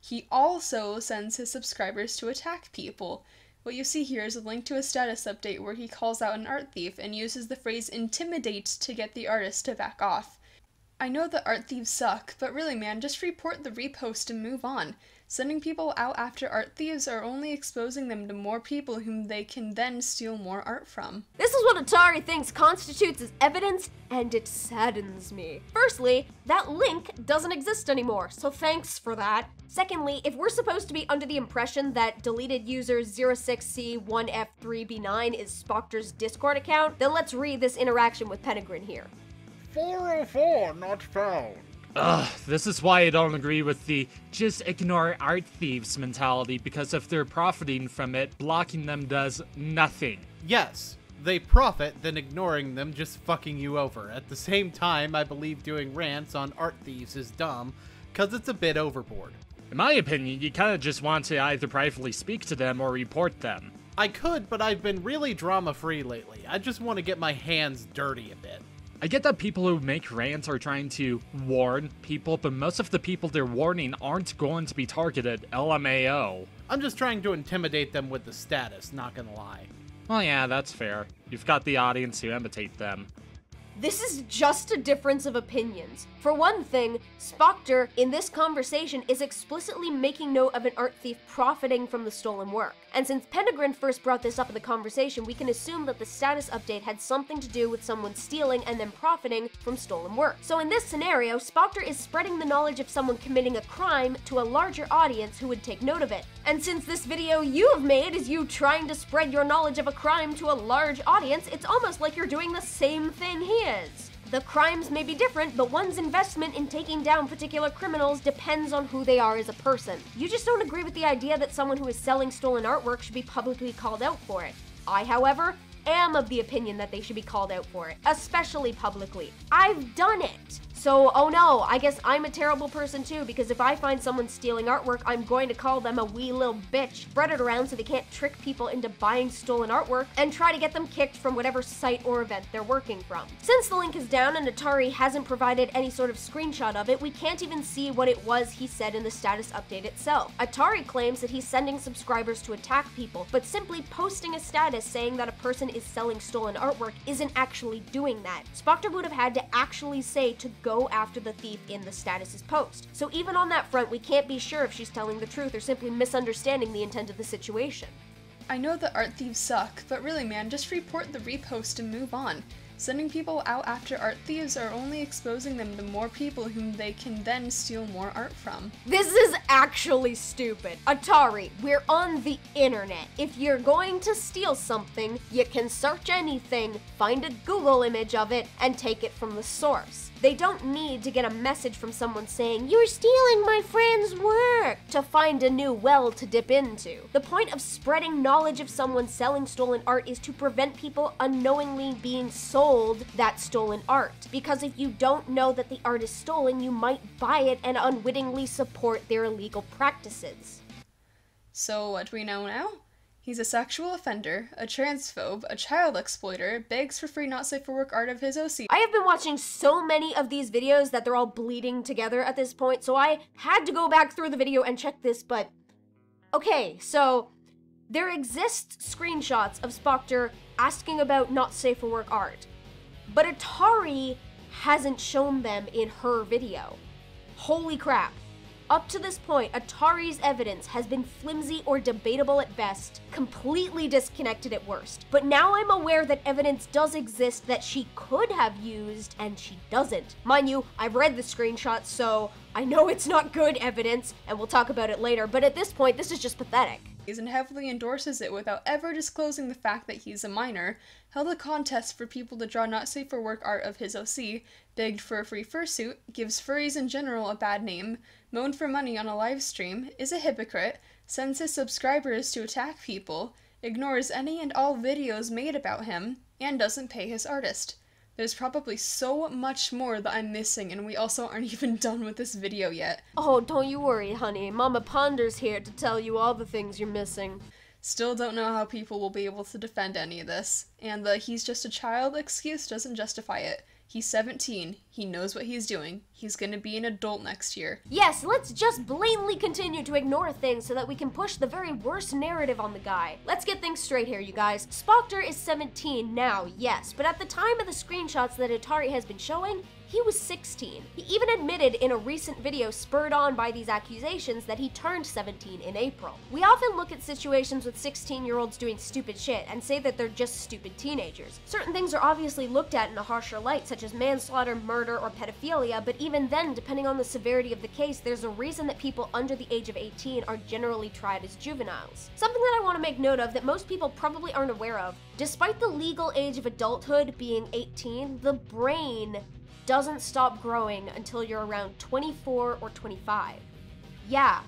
He also sends his subscribers to attack people. What you see here is a link to a status update where he calls out an art thief and uses the phrase "intimidate" to get the artist to back off. I know that art thieves suck, but really, man, just report the repost and move on. Sending people out after art thieves are only exposing them to more people whom they can then steal more art from. This is what Atari thinks constitutes as evidence, and it saddens me. Firstly, that link doesn't exist anymore, so thanks for that. Secondly, if we're supposed to be under the impression that deleted user 06C1F3B9 is Spoctor's Discord account, then let's read this interaction with Pentagrin here. 404 not found. Ugh, this is why I don't agree with the just ignore art thieves mentality, because if they're profiting from it, blocking them does nothing. Yes, they profit, then ignoring them just fucking you over. At the same time, I believe doing rants on art thieves is dumb, because it's a bit overboard. In my opinion, you kind of just want to either privately speak to them or report them. I could, but I've been really drama-free lately. I just want to get my hands dirty a bit. I get that people who make rants are trying to warn people, but most of the people they're warning aren't going to be targeted, LMAO. I'm just trying to intimidate them with the status, not gonna lie. Well, yeah, that's fair. You've got the audience to imitate them. This is just a difference of opinions. For one thing, Spoctor, in this conversation, is explicitly making note of an art thief profiting from the stolen work. And since Pentagrin first brought this up in the conversation, we can assume that the status update had something to do with someone stealing and then profiting from stolen work. So in this scenario, Spoctor is spreading the knowledge of someone committing a crime to a larger audience who would take note of it. And since this video you have made is you trying to spread your knowledge of a crime to a large audience, it's almost like you're doing the same thing here. The crimes may be different, but one's investment in taking down particular criminals depends on who they are as a person. You just don't agree with the idea that someone who is selling stolen artwork should be publicly called out for it. I, however, am of the opinion that they should be called out for it, especially publicly. I've done it! So, oh no, I guess I'm a terrible person too, because if I find someone stealing artwork, I'm going to call them a wee little bitch, spread it around so they can't trick people into buying stolen artwork, and try to get them kicked from whatever site or event they're working from. Since the link is down and Atari hasn't provided any sort of screenshot of it, we can't even see what it was he said in the status update itself. Atari claims that he's sending subscribers to attack people, but simply posting a status saying that a person is selling stolen artwork isn't actually doing that. Spoctor would have had to actually say to go after the thief in the status's post. So even on that front, we can't be sure if she's telling the truth or simply misunderstanding the intent of the situation. I know that art thieves suck, but really, man, just report the repost and move on. Sending people out after art thieves are only exposing them to more people whom they can then steal more art from. This is actually stupid. Atari, we're on the internet. If you're going to steal something, you can search anything, find a Google image of it, and take it from the source. They don't need to get a message from someone saying, "You're stealing my friend's work," to find a new well to dip into. The point of spreading knowledge of someone selling stolen art is to prevent people unknowingly being sold that stolen art. Because if you don't know that the art is stolen, you might buy it and unwittingly support their illegal practices. So what do we know now? He's a sexual offender, a transphobe, a child exploiter, begs for free not safe for work art of his OC. I have been watching so many of these videos that they're all bleeding together at this point, so I had to go back through the video and check this, but... Okay, so there exists screenshots of Spoctor asking about not safe for work art, but Atari hasn't shown them in her video. Holy crap. Up to this point, Atari's evidence has been flimsy or debatable at best, completely disconnected at worst. But now I'm aware that evidence does exist that she could have used, and she doesn't. Mind you, I've read the screenshots, so I know it's not good evidence, and we'll talk about it later, but at this point, this is just pathetic. And heavily endorses it without ever disclosing the fact that he's a minor, held a contest for people to draw not safe for work art of his OC, begged for a free fursuit, gives furries in general a bad name, moaned for money on a live stream, is a hypocrite, sends his subscribers to attack people, ignores any and all videos made about him, and doesn't pay his artist. There's probably so much more that I'm missing, and we also aren't even done with this video yet. Oh, don't you worry, honey. Mama Ponder's here to tell you all the things you're missing. Still don't know how people will be able to defend any of this. And the "he's just a child" excuse doesn't justify it. He's 17. He knows what he's doing. He's gonna be an adult next year. Yes, let's just blatantly continue to ignore things so that we can push the very worst narrative on the guy. Let's get things straight here, you guys. Spoctor is 17 now, yes, but at the time of the screenshots that Atari has been showing, he was 16. He even admitted in a recent video spurred on by these accusations that he turned 17 in April. We often look at situations with 16-year-olds doing stupid shit and say that they're just stupid teenagers. Certain things are obviously looked at in a harsher light, such as manslaughter, murder, or pedophilia, but even then, depending on the severity of the case, there's a reason that people under the age of 18 are generally tried as juveniles. Something that I want to make note of that most people probably aren't aware of, despite the legal age of adulthood being 18, the brain doesn't stop growing until you're around 24 or 25. Yeah,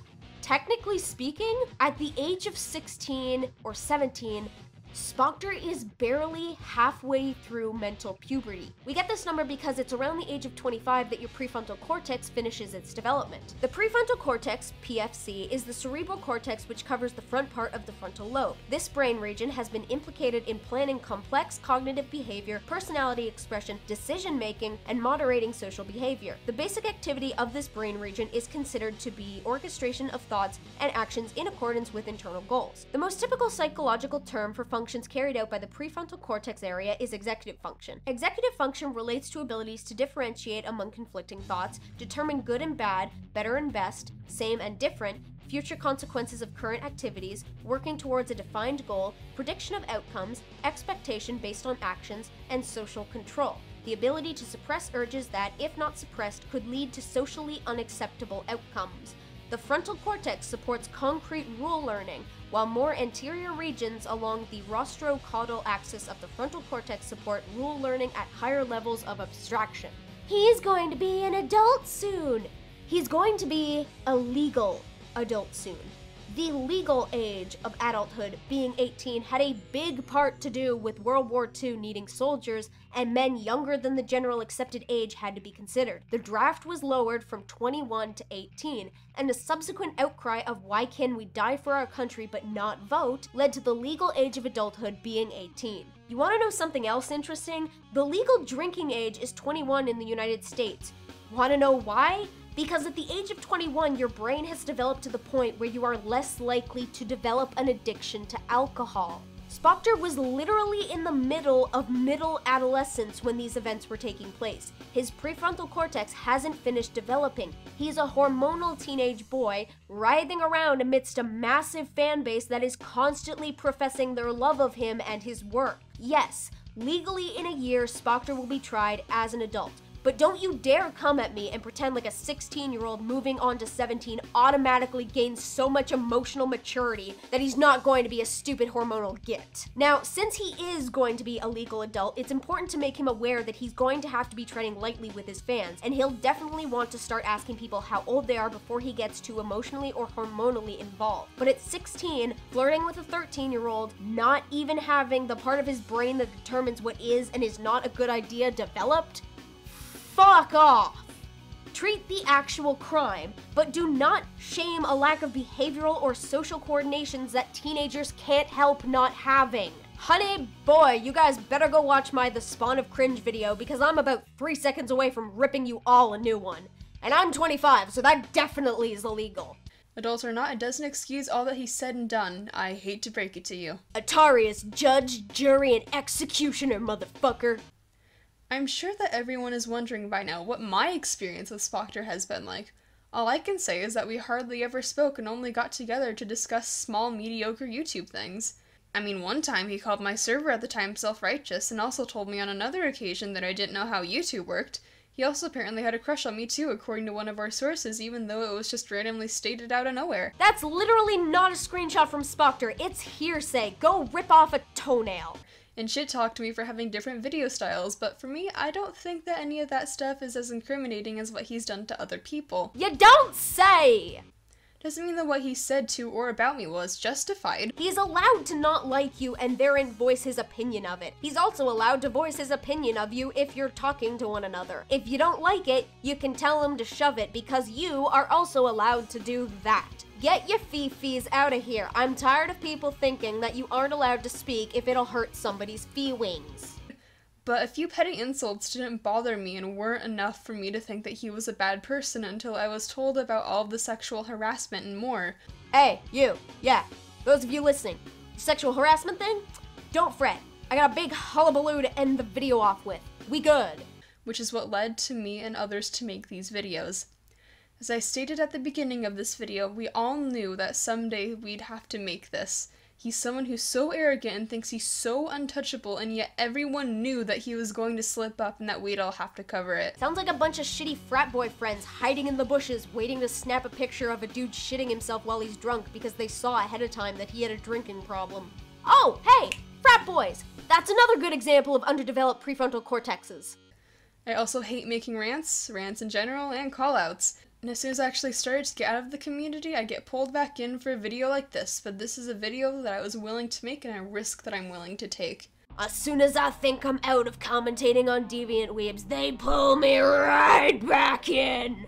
technically speaking, at the age of 16 or 17, Spoctor is barely halfway through mental puberty. We get this number because it's around the age of 25 that your prefrontal cortex finishes its development. The prefrontal cortex, PFC, is the cerebral cortex which covers the front part of the frontal lobe. This brain region has been implicated in planning complex cognitive behavior, personality expression, decision-making, and moderating social behavior. The basic activity of this brain region is considered to be orchestration of thoughts and actions in accordance with internal goals. The most typical psychological term for functions carried out by the prefrontal cortex area is executive function. Executive function relates to abilities to differentiate among conflicting thoughts, determine good and bad, better and best, same and different, future consequences of current activities, working towards a defined goal, prediction of outcomes, expectation based on actions, and social control. The ability to suppress urges that, if not suppressed, could lead to socially unacceptable outcomes. The frontal cortex supports concrete rule learning, while more anterior regions along the rostrocaudal axis of the frontal cortex support rule learning at higher levels of abstraction. He's going to be an adult soon! He's going to be a legal adult soon. The legal age of adulthood, being 18, had a big part to do with World War II needing soldiers, and men younger than the general accepted age had to be considered. The draft was lowered from 21 to 18, and a subsequent outcry of "why can we die for our country but not vote" led to the legal age of adulthood being 18. You want to know something else interesting? The legal drinking age is 21 in the United States. Want to know why? Because at the age of 21, your brain has developed to the point where you are less likely to develop an addiction to alcohol. Spoctor was literally in the middle of middle adolescence when these events were taking place. His prefrontal cortex hasn't finished developing. He's a hormonal teenage boy writhing around amidst a massive fan base that is constantly professing their love of him and his work. Yes, Legally, in a year, Spoctor will be tried as an adult. But don't you dare come at me and pretend like a 16-year-old moving on to 17 automatically gains so much emotional maturity that he's not going to be a stupid hormonal git. Now, since he is going to be a legal adult, it's important to make him aware that he's going to have to be treading lightly with his fans, and he'll definitely want to start asking people how old they are before he gets too emotionally or hormonally involved. But at 16, flirting with a 13-year-old, not even having the part of his brain that determines what is and is not a good idea developed? Fuck off! Treat the actual crime, but do not shame a lack of behavioral or social coordinations that teenagers can't help not having. Honey, boy, you guys better go watch my The Spawn of Cringe video because I'm about 3 seconds away from ripping you all a new one. And I'm 25, so that definitely is illegal. Adult or not, it doesn't excuse all that he's said and done. I hate to break it to you. Atari is judge, jury, and executioner, motherfucker. I'm sure that everyone is wondering by now what my experience with Spoctor has been like. All I can say is that we hardly ever spoke and only got together to discuss small, mediocre YouTube things. I mean, one time he called my server at the time self-righteous and also told me on another occasion that I didn't know how YouTube worked. He also apparently had a crush on me too, according to one of our sources, even though it was just randomly stated out of nowhere. That's literally not a screenshot from Spoctor, it's hearsay. Go rip off a toenail. And shit talked to me for having different video styles, but for me, I don't think that any of that stuff is as incriminating as what he's done to other people. You don't say! Doesn't mean that what he said to or about me was justified. He's allowed to not like you and therein voice his opinion of it. He's also allowed to voice his opinion of you if you're talking to one another. If you don't like it, you can tell him to shove it because you are also allowed to do that. Get your fee-fees out of here. I'm tired of people thinking that you aren't allowed to speak if it'll hurt somebody's feelings. But a few petty insults didn't bother me and weren't enough for me to think that he was a bad person until I was told about all of the sexual harassment and more. Hey, you. Yeah. Those of you listening. Sexual harassment thing? Don't fret. I got a big hullabaloo to end the video off with. We good. Which is what led to me and others to make these videos. As I stated at the beginning of this video, we all knew that someday we'd have to make this. He's someone who's so arrogant and thinks he's so untouchable, and yet everyone knew that he was going to slip up and that we'd all have to cover it. Sounds like a bunch of shitty frat boy friends hiding in the bushes, waiting to snap a picture of a dude shitting himself while he's drunk because they saw ahead of time that he had a drinking problem. Oh, hey, frat boys! That's another good example of underdeveloped prefrontal cortexes. I also hate making rants in general, and callouts. And as soon as I actually started to get out of the community, I get pulled back in for a video like this, but this is a video that I was willing to make and a risk that I'm willing to take. As soon as I think I'm out of commentating on Deviant Weebs, they pull me right back in!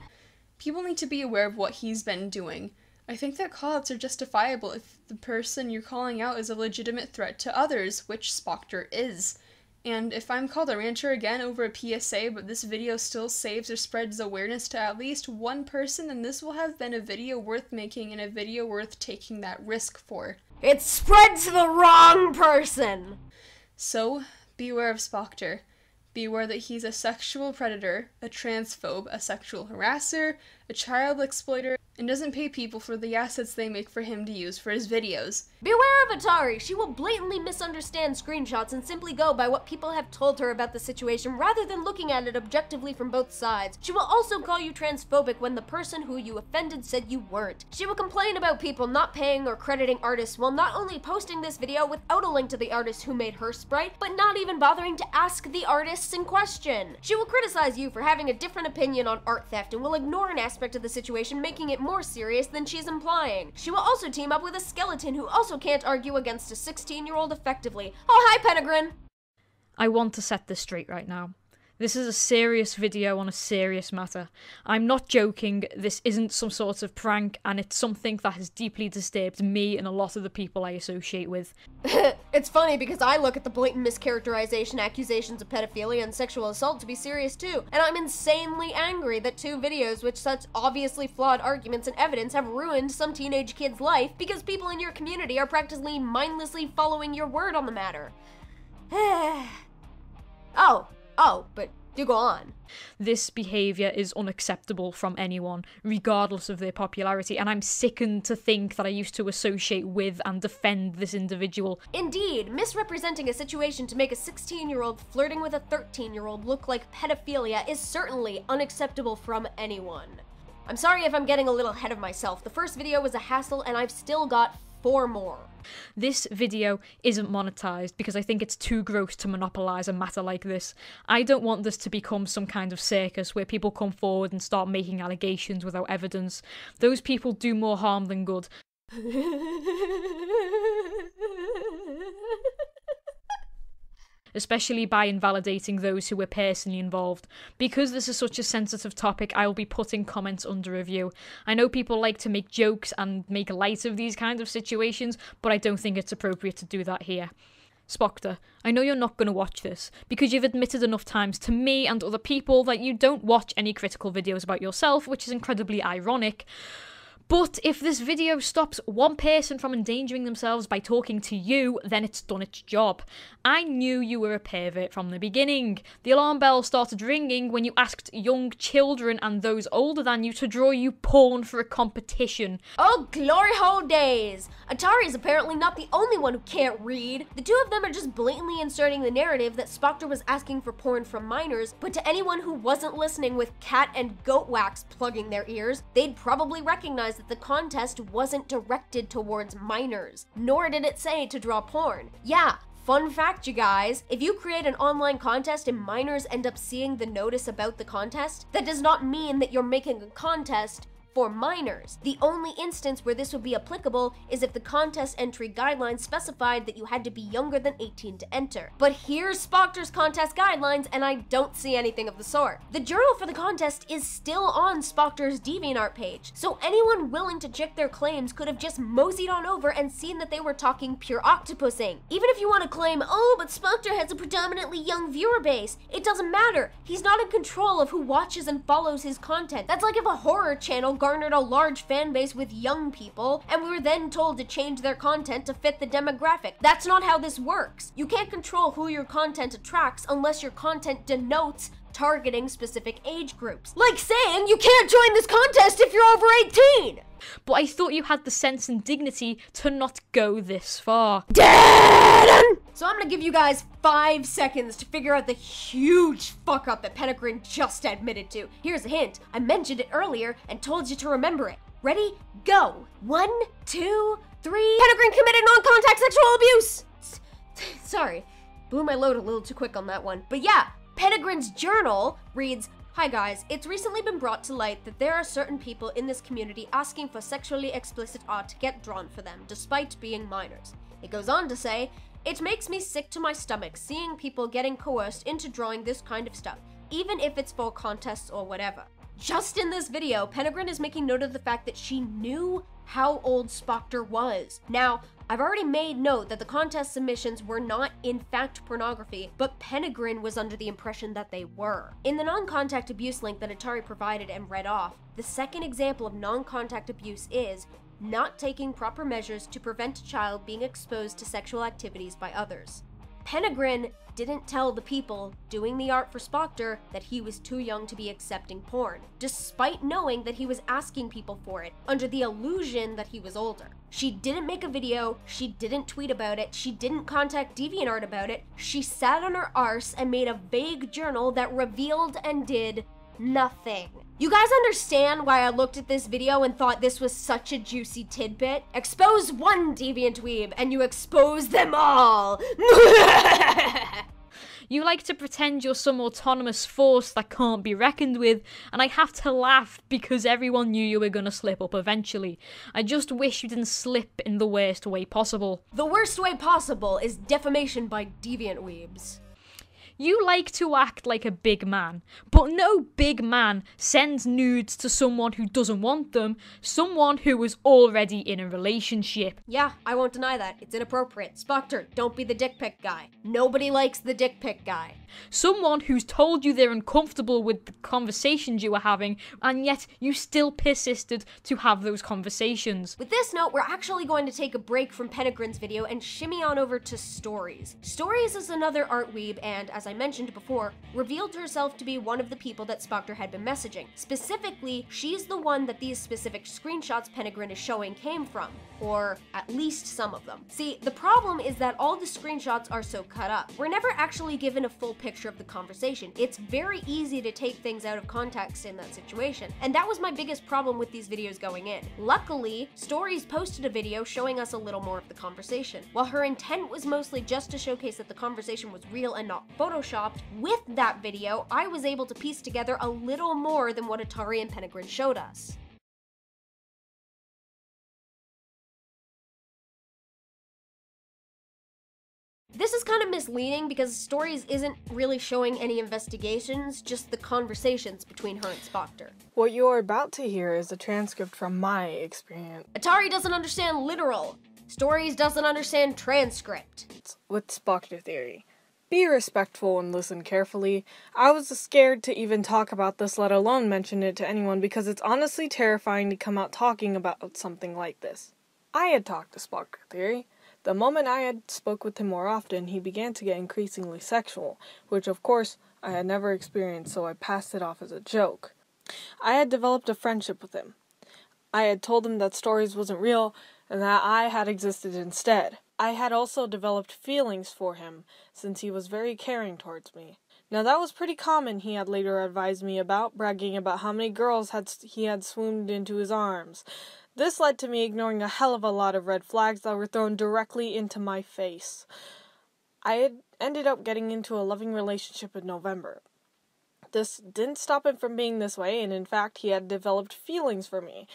People need to be aware of what he's been doing. I think that callouts are justifiable if the person you're calling out is a legitimate threat to others, which Spoctor is. And if I'm called a rancher again over a PSA, but this video still saves or spreads awareness to at least one person, then this will have been a video worth making and a video worth taking that risk for. It spread to the wrong person! So, beware of Spoctor. Beware that he's a sexual predator, a transphobe, a sexual harasser, a child exploiter, and doesn't pay people for the assets they make for him to use for his videos. Beware of Atari! She will blatantly misunderstand screenshots and simply go by what people have told her about the situation rather than looking at it objectively from both sides. She will also call you transphobic when the person who you offended said you weren't. She will complain about people not paying or crediting artists while not only posting this video without a link to the artist who made her sprite, but not even bothering to ask the artist in question. She will criticize you for having a different opinion on art theft and will ignore an aspect of the situation, making it more serious than she's implying. She will also team up with a skeleton who also can't argue against a 16-year-old effectively. Oh, hi, Pentagrin! I want to set this straight right now. This is a serious video on a serious matter. I'm not joking, this isn't some sort of prank, and it's something that has deeply disturbed me and a lot of the people I associate with. It's funny because I look at the blatant mischaracterization, accusations of pedophilia, and sexual assault to be serious too, and I'm insanely angry that two videos with such obviously flawed arguments and evidence have ruined some teenage kid's life because people in your community are practically mindlessly following your word on the matter. Oh. Oh, but They're gone. This behaviour is unacceptable from anyone, regardless of their popularity, and I'm sickened to think that I used to associate with and defend this individual. Indeed, misrepresenting a situation to make a 16-year-old flirting with a 13-year-old look like pedophilia is certainly unacceptable from anyone. I'm sorry if I'm getting a little ahead of myself. The first video was a hassle, and I've still got 4 more. This video isn't monetized because I think it's too gross to monopolize a matter like this. I don't want this to become some kind of circus where people come forward and start making allegations without evidence. Those people do more harm than good. Especially by invalidating those who were personally involved. Because this is such a sensitive topic, I will be putting comments under review. I know people like to make jokes and make light of these kind of situations, but I don't think it's appropriate to do that here. Spoctor, I know you're not going to watch this, because you've admitted enough times to me and other people that you don't watch any critical videos about yourself, which is incredibly ironic. But if this video stops one person from endangering themselves by talking to you, then it's done its job. I knew you were a pervert from the beginning. The alarm bell started ringing when you asked young children and those older than you to draw you porn for a competition. Oh, glory hole days! Atari is apparently not the only one who can't read. The two of them are just blatantly inserting the narrative that Spoctor was asking for porn from minors, but to anyone who wasn't listening with cat and goat wax plugging their ears, they'd probably recognize that the contest wasn't directed towards minors, nor did it say to draw porn. Yeah, fun fact, you guys, if you create an online contest and minors end up seeing the notice about the contest, that does not mean that you're making a contest for minors. The only instance where this would be applicable is if the contest entry guidelines specified that you had to be younger than 18 to enter. But here's Spoctor's contest guidelines, and I don't see anything of the sort. The journal for the contest is still on Spoctor's DeviantArt page, so anyone willing to check their claims could have just moseyed on over and seen that they were talking pure octopusing. Even if you want to claim, oh, but Spoctor has a predominantly young viewer base, it doesn't matter. He's not in control of who watches and follows his content. That's like if a horror channel garnered a large fan base with young people, and we were then told to change their content to fit the demographic. That's not how this works. You can't control who your content attracts unless your content denotes targeting specific age groups. Like saying you can't join this contest if you're over 18! But I thought you had the sense and dignity to not go this far. So I'm gonna give you guys 5 seconds to figure out the huge fuck up that Pentagrin just admitted to. Here's a hint, I mentioned it earlier and told you to remember it. Ready? Go! 1, 2, 3... Pentagrin committed non-contact sexual abuse! Sorry, blew my load a little too quick on that one. But yeah, Pentagrin's journal reads, "Hi guys, it's recently been brought to light that there are certain people in this community asking for sexually explicit art to get drawn for them, despite being minors." It goes on to say, "It makes me sick to my stomach seeing people getting coerced into drawing this kind of stuff, even if it's for contests or whatever." Just in this video, Pentagrin is making note of the fact that she knew how old Spoctor was. Now, I've already made note that the contest submissions were not, in fact, pornography, but Pentagrin was under the impression that they were. In the non-contact abuse link that Atari provided and read off, the second example of non-contact abuse is not taking proper measures to prevent a child being exposed to sexual activities by others. Pentagrin didn't tell the people doing the art for Spoctor that he was too young to be accepting porn, despite knowing that he was asking people for it, under the illusion that he was older. She didn't make a video, she didn't tweet about it, she didn't contact DeviantArt about it, she sat on her arse and made a vague journal that revealed and did nothing. You guys understand why I looked at this video and thought this was such a juicy tidbit? Expose one deviant weeb and you expose them all! You like to pretend you're some autonomous force that can't be reckoned with, and I have to laugh because everyone knew you were gonna slip up eventually. I just wish you didn't slip in the worst way possible. The worst way possible is defamation by deviant weebs. You like to act like a big man, but no big man sends nudes to someone who doesn't want them, someone who is already in a relationship. Yeah, I won't deny that. It's inappropriate. Spoctor, don't be the dick pic guy. Nobody likes the dick pic guy. Someone who's told you they're uncomfortable with the conversations you were having, and yet you still persisted to have those conversations. With this note, we're actually going to take a break from Pentagrin's video and shimmy on over to Stories. Stories is another art weeb, and as I mentioned before, revealed herself to be one of the people that Spoctor had been messaging. Specifically, she's the one that these specific screenshots Pentagrin is showing came from, or at least some of them. See, the problem is that all the screenshots are so cut up. We're never actually given a full picture of the conversation. It's very easy to take things out of context in that situation, and that was my biggest problem with these videos going in. Luckily, Stories posted a video showing us a little more of the conversation. While her intent was mostly just to showcase that the conversation was real and not photoshopped, with that video, I was able to piece together a little more than what Atari and Pentagrin showed us. This is kind of misleading because Stories isn't really showing any investigations, just the conversations between her and Spoctor. What you're about to hear is a transcript from my experience. Atari doesn't understand literal. Stories doesn't understand transcript. With Spoctor Theory. Be respectful and listen carefully. I was scared to even talk about this, let alone mention it to anyone, because it's honestly terrifying to come out talking about something like this. I had talked to Spoctor Theory. The moment I had spoke with him more often, he began to get increasingly sexual, which of course I had never experienced, so I passed it off as a joke. I had developed a friendship with him. I had told him that Stories wasn't real and that I had existed instead. I had also developed feelings for him, since he was very caring towards me. Now that was pretty common, he had later advised me about, bragging about how many girls he had swooned into his arms. This led to me ignoring a hell of a lot of red flags that were thrown directly into my face. I had ended up getting into a loving relationship in November. This didn't stop him from being this way, and in fact, he had developed feelings for me.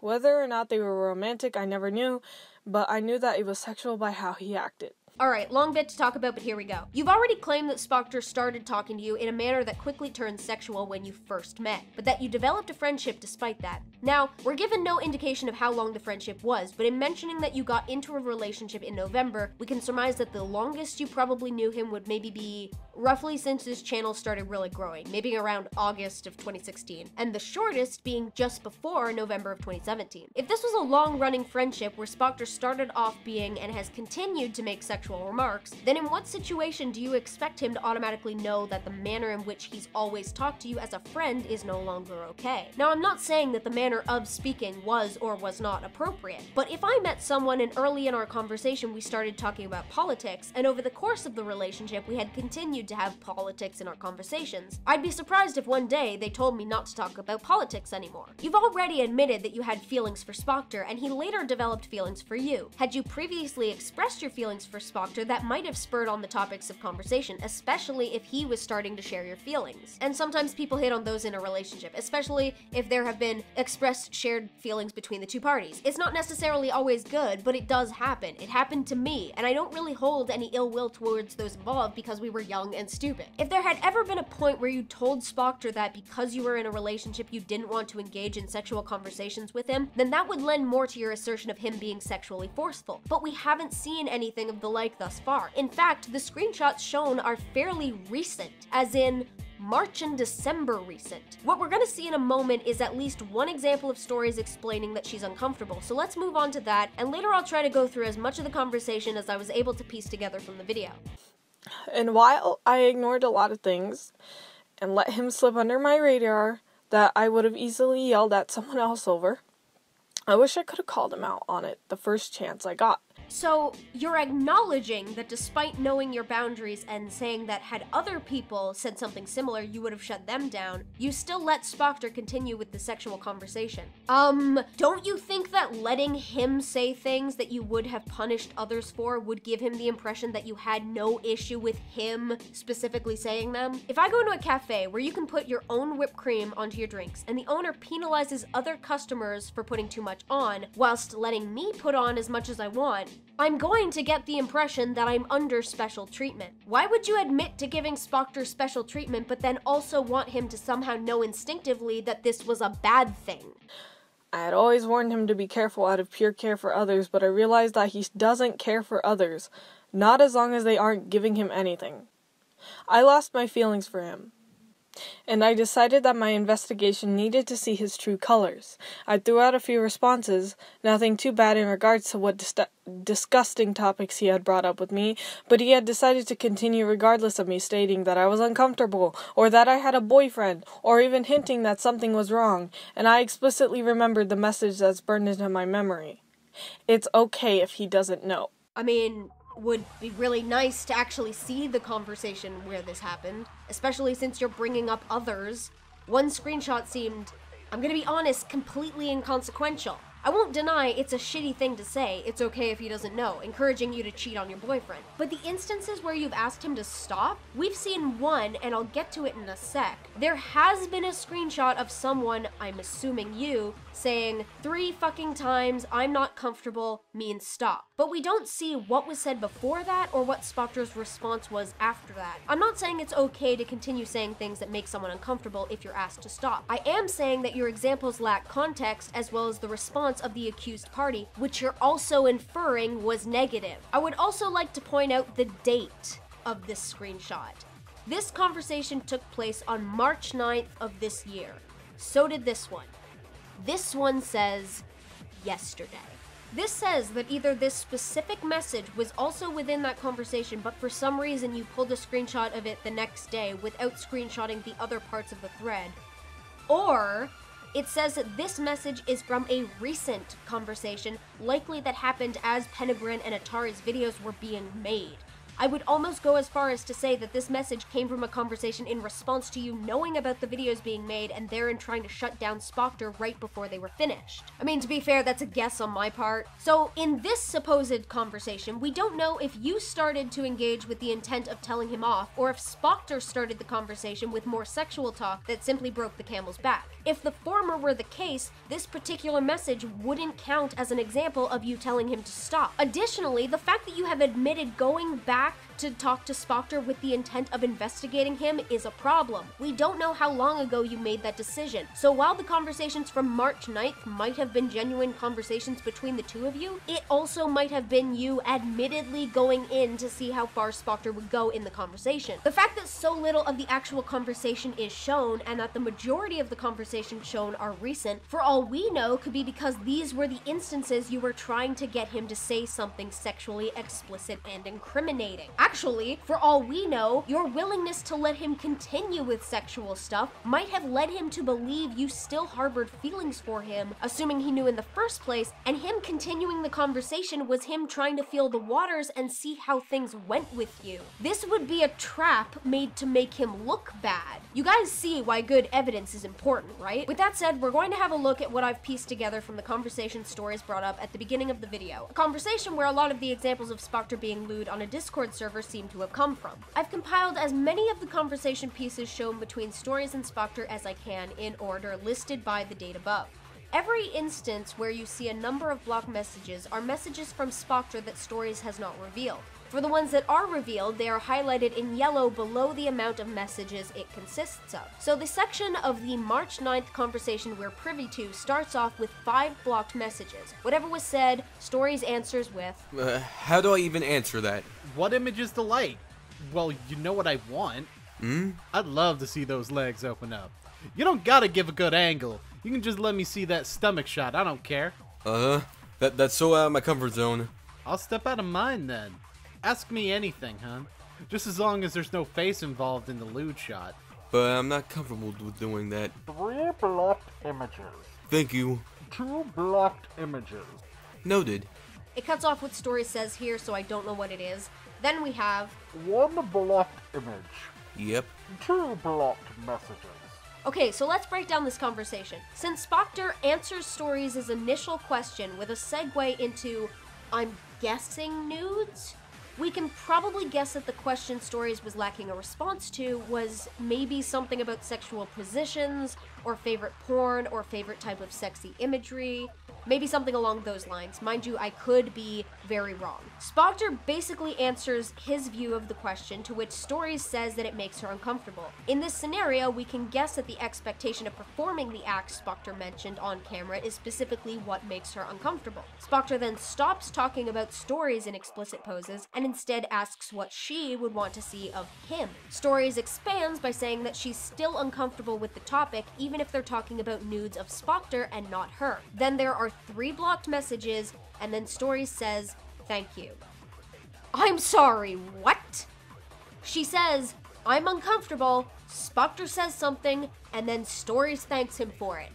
Whether or not they were romantic, I never knew, but I knew that it was sexual by how he acted. Alright, long bit to talk about, but here we go. You've already claimed that Spoctor started talking to you in a manner that quickly turned sexual when you first met, but that you developed a friendship despite that. Now, we're given no indication of how long the friendship was, but in mentioning that you got into a relationship in November, we can surmise that the longest you probably knew him would maybe be roughly since this channel started really growing, maybe around August of 2016, and the shortest being just before November of 2017. If this was a long-running friendship where Spoctor started off being and has continued to make sexual remarks, then in what situation do you expect him to automatically know that the manner in which he's always talked to you as a friend is no longer okay? Now, I'm not saying that the manner of speaking was or was not appropriate, but if I met someone and early in our conversation we started talking about politics, and over the course of the relationship we had continued to have politics in our conversations, I'd be surprised if one day they told me not to talk about politics anymore. You've already admitted that you had feelings for Spoctor, and he later developed feelings for you. Had you previously expressed your feelings for Spoctor, that might have spurred on the topics of conversation, especially if he was starting to share your feelings. And sometimes people hit on those in a relationship, especially if there have been expressed shared feelings between the two parties. It's not necessarily always good, but it does happen. It happened to me, and I don't really hold any ill will towards those involved because we were young and stupid. If there had ever been a point where you told Spoctor that because you were in a relationship you didn't want to engage in sexual conversations with him, then that would lend more to your assertion of him being sexually forceful. But we haven't seen anything of the like thus far. In fact, the screenshots shown are fairly recent, as in March and December recent. What we're gonna see in a moment is at least one example of Stories explaining that she's uncomfortable, so let's move on to that, and later I'll try to go through as much of the conversation as I was able to piece together from the video. And while I ignored a lot of things and let him slip under my radar that I would have easily yelled at someone else over, I wish I could have called him out on it the first chance I got. So, you're acknowledging that despite knowing your boundaries and saying that had other people said something similar, you would have shut them down, you still let Spoctor continue with the sexual conversation. Don't you think that letting him say things that you would have punished others for would give him the impression that you had no issue with him specifically saying them? If I go into a cafe where you can put your own whipped cream onto your drinks, and the owner penalizes other customers for putting too much on, whilst letting me put on as much as I want, I'm going to get the impression that I'm under special treatment. Why would you admit to giving Spoctor special treatment but then also want him to somehow know instinctively that this was a bad thing? I had always warned him to be careful out of pure care for others, but I realized that he doesn't care for others, not as long as they aren't giving him anything. I lost my feelings for him. and I decided that my investigation needed to see his true colors. I threw out a few responses, nothing too bad in regards to what disgusting topics he had brought up with me, but he had decided to continue regardless of me, stating that I was uncomfortable, or that I had a boyfriend, or even hinting that something was wrong, and I explicitly remembered the message that's burned into my memory. It's okay if he doesn't know. I mean, would be really nice to actually see the conversation where this happened, especially since you're bringing up others. One screenshot seemed, I'm gonna be honest, completely inconsequential. I won't deny it's a shitty thing to say, it's okay if he doesn't know, encouraging you to cheat on your boyfriend. But the instances where you've asked him to stop, we've seen one, and I'll get to it in a sec. There has been a screenshot of someone, I'm assuming you, saying, 3 fucking times, I'm not comfortable, means stop. But we don't see what was said before that or what Spoctor's response was after that. I'm not saying it's okay to continue saying things that make someone uncomfortable if you're asked to stop. I am saying that your examples lack context as well as the response of the accused party, which you're also inferring was negative. I would also like to point out the date of this screenshot. This conversation took place on March 9th of this year. So did this one. This one says, yesterday. This says that either this specific message was also within that conversation, but for some reason you pulled a screenshot of it the next day without screenshotting the other parts of the thread, or it says that this message is from a recent conversation, likely that happened as Pentagrin and Atari's videos were being made. I would almost go as far as to say that this message came from a conversation in response to you knowing about the videos being made and therein trying to shut down Spoctor right before they were finished. I mean, to be fair, that's a guess on my part. So in this supposed conversation, we don't know if you started to engage with the intent of telling him off, or if Spoctor started the conversation with more sexual talk that simply broke the camel's back. If the former were the case, this particular message wouldn't count as an example of you telling him to stop. Additionally, the fact that you have admitted going back to talk to Spoctor with the intent of investigating him is a problem. We don't know how long ago you made that decision, so while the conversations from March 9th might have been genuine conversations between the two of you, it also might have been you admittedly going in to see how far Spoctor would go in the conversation. The fact that so little of the actual conversation is shown, and that the majority of the conversations shown are recent, for all we know could be because these were the instances you were trying to get him to say something sexually explicit and incriminating. Actually, for all we know, your willingness to let him continue with sexual stuff might have led him to believe you still harbored feelings for him, assuming he knew in the first place, and him continuing the conversation was him trying to feel the waters and see how things went with you. This would be a trap made to make him look bad. You guys see why good evidence is important, right? With that said, we're going to have a look at what I've pieced together from the conversation Stories brought up at the beginning of the video, a conversation where a lot of the examples of Spoctor being lewd on a Discord server seem to have come from. I've compiled as many of the conversation pieces shown between Stories and Spoctor as I can in order listed by the date above. Every instance where you see a number of blocked messages are messages from Spoctor that Stories has not revealed. For the ones that are revealed, they are highlighted in yellow below the amount of messages it consists of. So the section of the March 9th conversation we're privy to starts off with 5 blocked messages. Whatever was said, Stories answers with, how do I even answer that? What images to like? Well, you know what I want. I'd love to see those legs open up. You don't gotta give a good angle. You can just let me see that stomach shot, I don't care. That's so out of my comfort zone. I'll step out of mine then. Ask me anything, huh? Just as long as there's no face involved in the lewd shot. But I'm not comfortable with doing that. 3 blocked images. Thank you. 2 blocked images. Noted. It cuts off what Story says here, so I don't know what it is. Then we have 1 blocked image. Yep. 2 blocked messages. Okay, so let's break down this conversation. Since Spoctor answers Stories' initial question with a segue into, I'm guessing nudes? We can probably guess that the question Stories was lacking a response to was maybe something about sexual positions, or favorite porn, or favorite type of sexy imagery. Maybe something along those lines. Mind you, I could be very wrong. Spoctor basically answers his view of the question, to which Stories says that it makes her uncomfortable. In this scenario, we can guess that the expectation of performing the acts Spoctor mentioned on camera is specifically what makes her uncomfortable. Spoctor then stops talking about Stories in explicit poses and instead asks what she would want to see of him. Stories expands by saying that she's still uncomfortable with the topic, even if they're talking about nudes of Spoctor and not her. Then there are 3 blocked messages, and then Stories says, "Thank you." I'm sorry, what? She says, "I'm uncomfortable," Spoctor says something, and then Stories thanks him for it.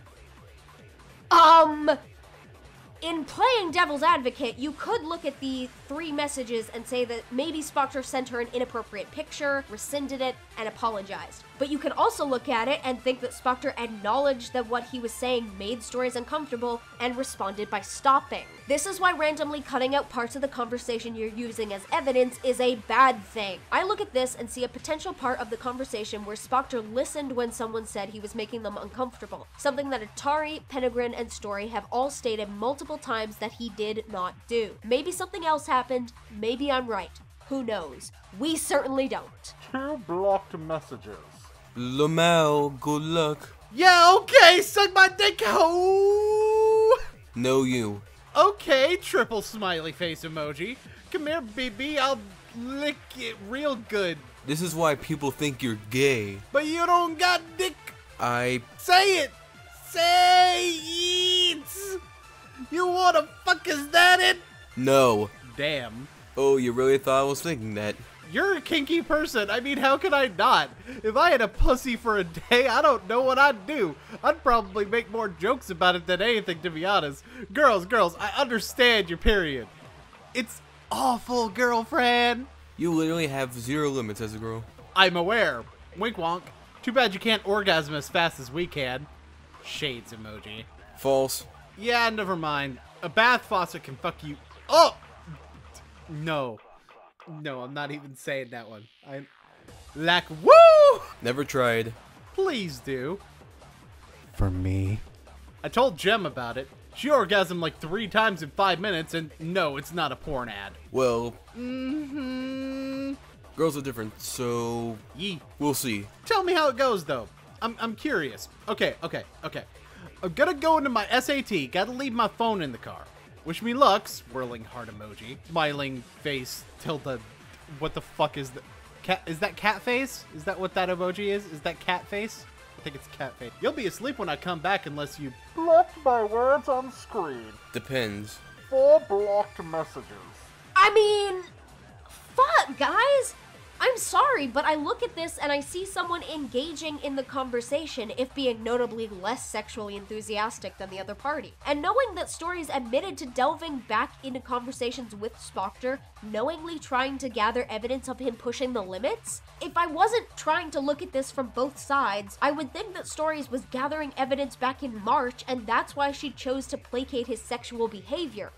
In playing devil's advocate, you could look at the 3 messages and say that maybe Spoctor sent her an inappropriate picture, rescinded it, and apologized. But you can also look at it and think that Spoctor acknowledged that what he was saying made Stories uncomfortable and responded by stopping. This is why randomly cutting out parts of the conversation you're using as evidence is a bad thing. I look at this and see a potential part of the conversation where Spoctor listened when someone said he was making them uncomfortable, something that Atari, Pentagrin, and Story have all stated multiple times that he did not do. Maybe something else happened, maybe I'm right. Who knows? We certainly don't. 2 blocked messages. Lamel, good luck. Yeah, okay, suck my dick, ho! No, you. Okay, triple smiley face emoji. Come here, baby, I'll lick it real good. This is why people think you're gay. But you don't got dick. I... Say it! Say it! You wanna fuck, is that it? No. Damn. Oh, you really thought I was thinking that? You're a kinky person. I mean, how could I not? If I had a pussy for a day, I don't know what I'd do. I'd probably make more jokes about it than anything, to be honest. Girls, I understand your period. It's awful, girlfriend. You literally have 0 limits as a girl. I'm aware. Wink wonk. Too bad you can't orgasm as fast as we can. Shades emoji. False. Yeah, never mind. A bath faucet can fuck you. Oh! No. No, I'm not even saying that one. I'm... Lack... Woo! Never tried. Please do. For me. I told Jem about it. She orgasmed like 3 times in 5 minutes, and no, it's not a porn ad. Well... Mm-hmm. Girls are different, so... Yee. We'll see. Tell me how it goes, though. I'm curious. Okay. I'm gonna go into my SAT, gotta leave my phone in the car. Wish me luck, swirling heart emoji, smiling face, tilde, what the fuck is the cat, is that cat face? Is that what that emoji is? Is that cat face? I think it's cat face. You'll be asleep when I come back unless you blocked my words on screen. Depends. 4 blocked messages. I mean, fuck guys. I'm sorry, but I look at this and I see someone engaging in the conversation, if being notably less sexually enthusiastic than the other party. And knowing that Stories admitted to delving back into conversations with Spoctor, knowingly trying to gather evidence of him pushing the limits? If I wasn't trying to look at this from both sides, I would think that Stories was gathering evidence back in March, and that's why she chose to placate his sexual behavior.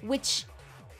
Which...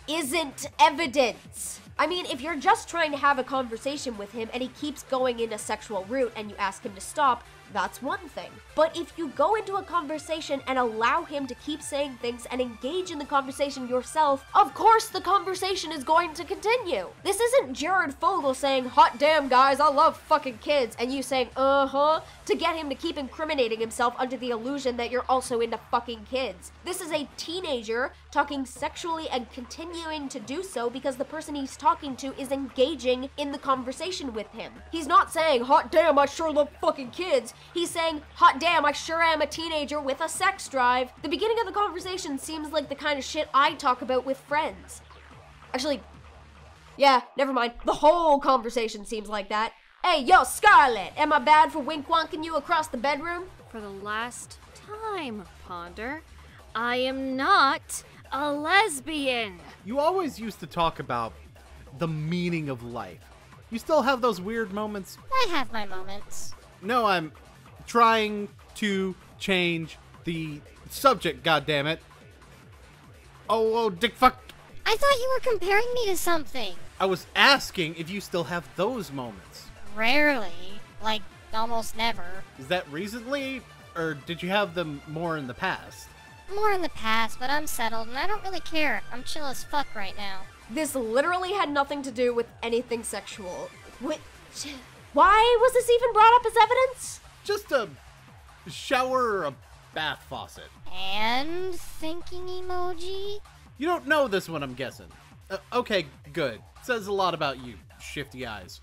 isn't evidence. I mean, if you're just trying to have a conversation with him and he keeps going in a sexual route and you ask him to stop, that's one thing. But if you go into a conversation and allow him to keep saying things and engage in the conversation yourself, of course the conversation is going to continue. This isn't Jared Fogle saying, "Hot damn guys, I love fucking kids," and you saying, "uh-huh," to get him to keep incriminating himself under the illusion that you're also into fucking kids. This is a teenager talking sexually and continuing to do so because the person he's talking to is engaging in the conversation with him. He's not saying, "Hot damn, I sure love fucking kids." He's saying, "Hot damn, I sure am a teenager with a sex drive." The beginning of the conversation seems like the kind of shit I talk about with friends. Actually, yeah, never mind. The whole conversation seems like that. "Hey, yo, Scarlett, am I bad for wink-wonking you across the bedroom?" For the last time, Ponder, I am not a lesbian. You always used to talk about the meaning of life. You still have those weird moments? I have my moments. No, I'm trying to change the subject, goddammit. Oh, dick fuck. I thought you were comparing me to something. I was asking if you still have those moments. Rarely. Like, almost never. Is that recently, or did you have them more in the past? More in the past, but I'm settled and I don't really care. I'm chill as fuck right now. This literally had nothing to do with anything sexual. What? Why was this even brought up as evidence? Just a shower or a bath faucet. And thinking emoji? You don't know this one, I'm guessing. Okay, good. Says a lot about you, shifty eyes.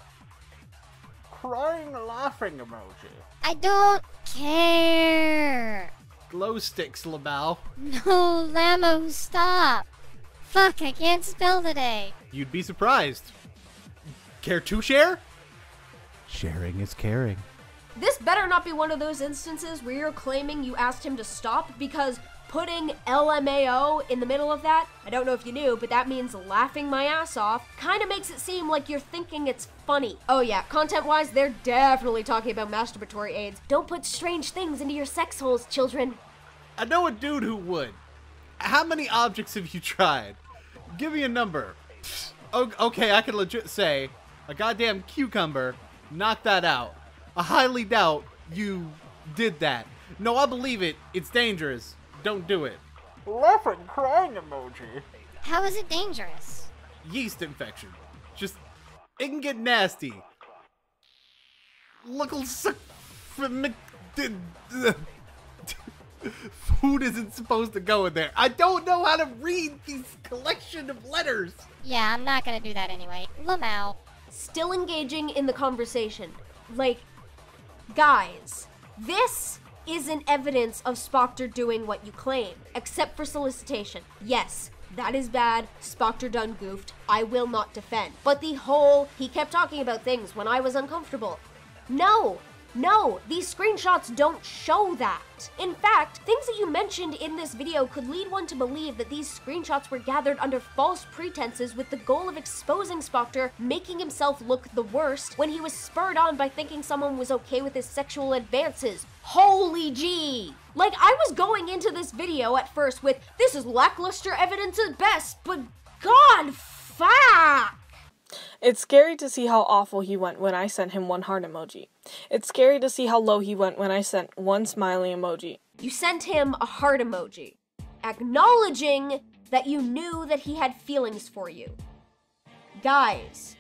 Crying laughing emoji. I don't care. Glow sticks, Labal. No, Lamo, stop. Fuck, I can't spell today. You'd be surprised. Care to share? Sharing is caring. This better not be one of those instances where you're claiming you asked him to stop, because putting LMAO in the middle of that, I don't know if you knew, but that means laughing my ass off, kinda makes it seem like you're thinking it's funny. Oh yeah, content-wise, they're definitely talking about masturbatory aids. Don't put strange things into your sex holes, children. I know a dude who would. How many objects have you tried? Give me a number. Okay, I can legit say, a goddamn cucumber, knock that out. I highly doubt you did that. No, I believe it. It's dangerous. Don't do it. Laughing, crying emoji. How is it dangerous? Yeast infection. Just, it can get nasty. Food isn't supposed to go in there. I don't know how to read these collection of letters. Yeah, I'm not gonna do that anyway. Lamau. Still engaging in the conversation. Like, guys, this isn't evidence of Spoctor doing what you claim, except for solicitation. Yes, that is bad. Spoctor done goofed. I will not defend. But the whole, he kept talking about things when I was uncomfortable. No, no, these screenshots don't show that. In fact, things that you mentioned in this video could lead one to believe that these screenshots were gathered under false pretenses with the goal of exposing Spoctor, making himself look the worst when he was spurred on by thinking someone was okay with his sexual advances. Holy gee! Like, I was going into this video at first with, this is lackluster evidence at best, but god fuck! It's scary to see how awful he went when I sent him one heart emoji. It's scary to see how low he went when I sent one smiley emoji. You sent him a heart emoji, acknowledging that you knew that he had feelings for you. Guys,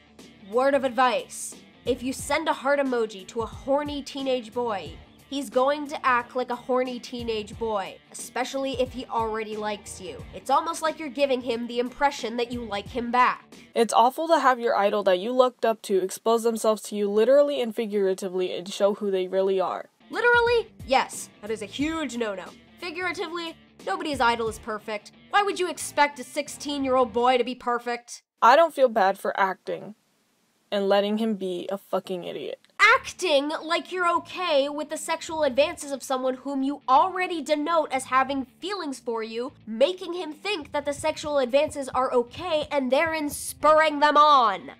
word of advice, if you send a heart emoji to a horny teenage boy, he's going to act like a horny teenage boy, especially if he already likes you. It's almost like you're giving him the impression that you like him back. It's awful to have your idol that you looked up to expose themselves to you literally and figuratively and show who they really are. Literally? Yes, that is a huge no-no. Figuratively, nobody's idol is perfect. Why would you expect a 16-year-old boy to be perfect? I don't feel bad for acting and letting him be a fucking idiot. Acting like you're okay with the sexual advances of someone whom you already denote as having feelings for you, making him think that the sexual advances are okay and therein spurring them on.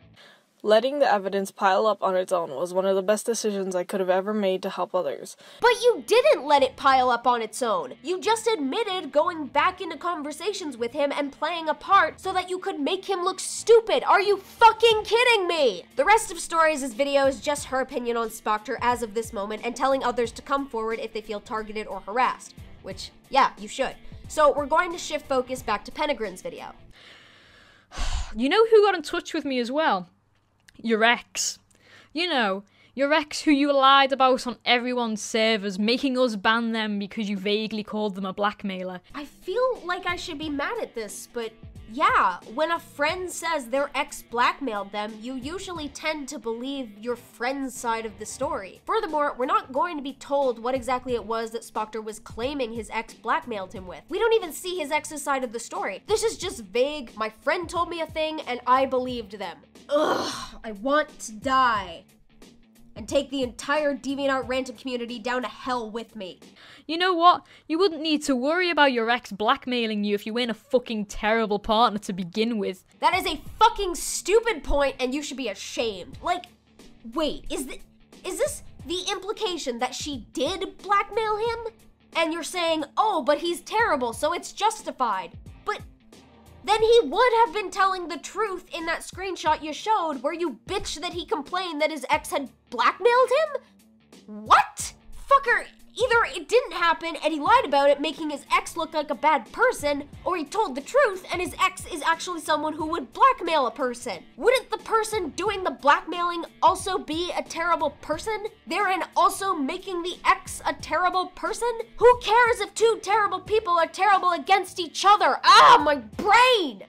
Letting the evidence pile up on its own was one of the best decisions I could have ever made to help others. But you didn't let it pile up on its own. You just admitted going back into conversations with him and playing a part so that you could make him look stupid. Are you fucking kidding me? The rest of Stories' video is just her opinion on Spoctor as of this moment and telling others to come forward if they feel targeted or harassed, which, yeah, you should. So we're going to shift focus back to Pentagrin's video. You know who got in touch with me as well? Your ex. You know, your ex who you lied about on everyone's servers, making us ban them because you vaguely called them a blackmailer. I feel like I should be mad at this, but yeah, when a friend says their ex blackmailed them, you usually tend to believe your friend's side of the story. Furthermore, we're not going to be told what exactly it was that Spoctor was claiming his ex blackmailed him with. We don't even see his ex's side of the story. This is just vague, my friend told me a thing and I believed them. Ugh, I want to die. And take the entire DeviantArt ranting community down to hell with me. You know what? You wouldn't need to worry about your ex blackmailing you if you weren't a fucking terrible partner to begin with. That is a fucking stupid point and you should be ashamed. Like, wait, is this the implication that she did blackmail him? And you're saying, oh, but he's terrible, so it's justified. But then he would have been telling the truth in that screenshot you showed where you bitched that he complained that his ex had blackmailed him? What? Fucker, Either it didn't happen and he lied about it, making his ex look like a bad person, or he told the truth and his ex is actually someone who would blackmail a person. Wouldn't the person doing the blackmailing also be a terrible person, therein also making the ex a terrible person? Who cares if two terrible people are terrible against each other? Ah, my brain!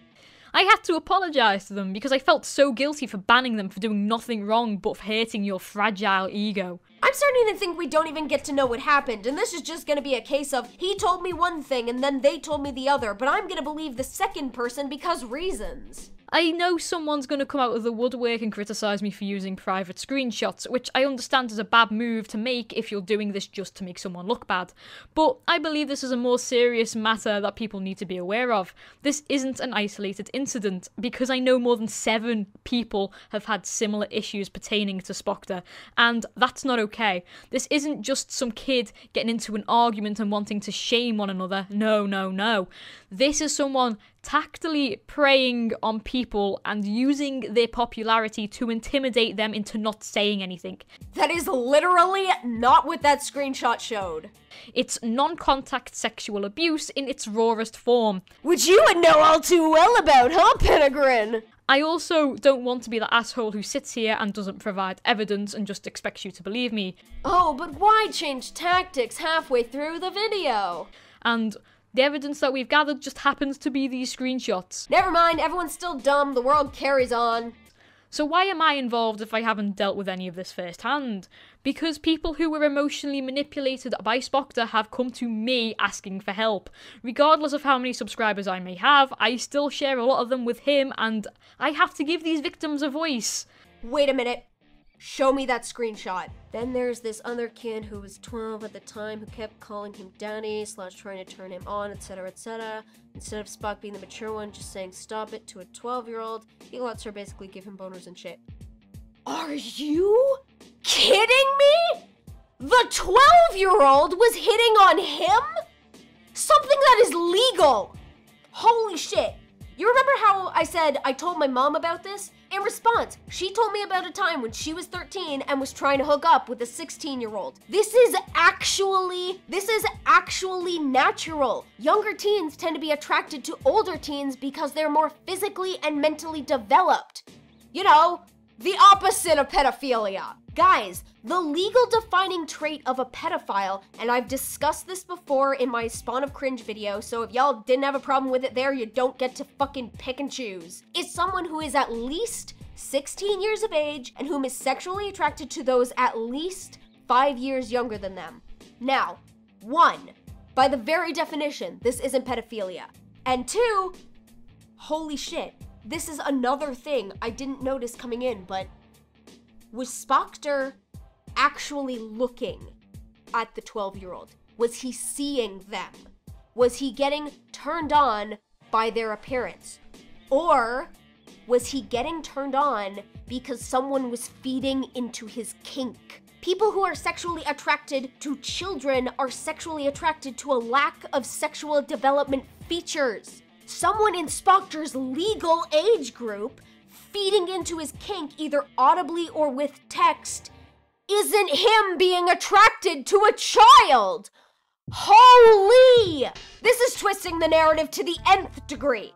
I had to apologise to them because I felt so guilty for banning them for doing nothing wrong but for hating your fragile ego. I'm starting to think we don't even get to know what happened, and this is just gonna be a case of he told me one thing and then they told me the other, but I'm gonna believe the second person because reasons. I know someone's gonna come out of the woodwork and criticise me for using private screenshots, which I understand is a bad move to make if you're doing this just to make someone look bad, but I believe this is a more serious matter that people need to be aware of. This isn't an isolated incident, because I know more than 7 people have had similar issues pertaining to Spoctor, and that's not okay. This isn't just some kid getting into an argument and wanting to shame one another. No, no, no. This is someone tactfully preying on people and using their popularity to intimidate them into not saying anything. That is literally not what that screenshot showed. It's non-contact sexual abuse in its rawest form. Which you would know all too well about, huh, Pentagrin? I also don't want to be the asshole who sits here and doesn't provide evidence and just expects you to believe me. Oh, but why change tactics halfway through the video? And the evidence that we've gathered just happens to be these screenshots. Never mind, everyone's still dumb, the world carries on. So why am I involved if I haven't dealt with any of this firsthand? Because people who were emotionally manipulated by Spoctor have come to me asking for help. Regardless of how many subscribers I may have, I still share a lot of them with him and I have to give these victims a voice. Wait a minute. Show me that screenshot. Then there's this other kid who was 12 at the time who kept calling him daddy / trying to turn him on, etc, etc. Instead of Spock being the mature one, just saying stop it to a 12-year-old, he lets her basically give him boners and shit. Are you kidding me? The 12-year-old was hitting on him? Something that is legal. Holy shit. You remember how I said I told my mom about this? In response, she told me about a time when she was 13 and was trying to hook up with a 16-year-old. This is actually natural. Younger teens tend to be attracted to older teens because they're more physically and mentally developed. You know, the opposite of pedophilia. Guys, the legal defining trait of a pedophile, and I've discussed this before in my Spawn of Cringe video, so if y'all didn't have a problem with it there, you don't get to fucking pick and choose, is someone who is at least 16 years of age and whom is sexually attracted to those at least 5 years younger than them. Now, 1, by the very definition, this isn't pedophilia. And 2, holy shit, this is another thing I didn't notice coming in, but was Spoctor actually looking at the 12-year-old? Was he seeing them? Was he getting turned on by their appearance? Or was he getting turned on because someone was feeding into his kink? People who are sexually attracted to children are sexually attracted to a lack of sexual development features. Someone in Spoctor's legal age group feeding into his kink, either audibly or with text, isn't him being attracted to a child. Holy! This is twisting the narrative to the nth degree.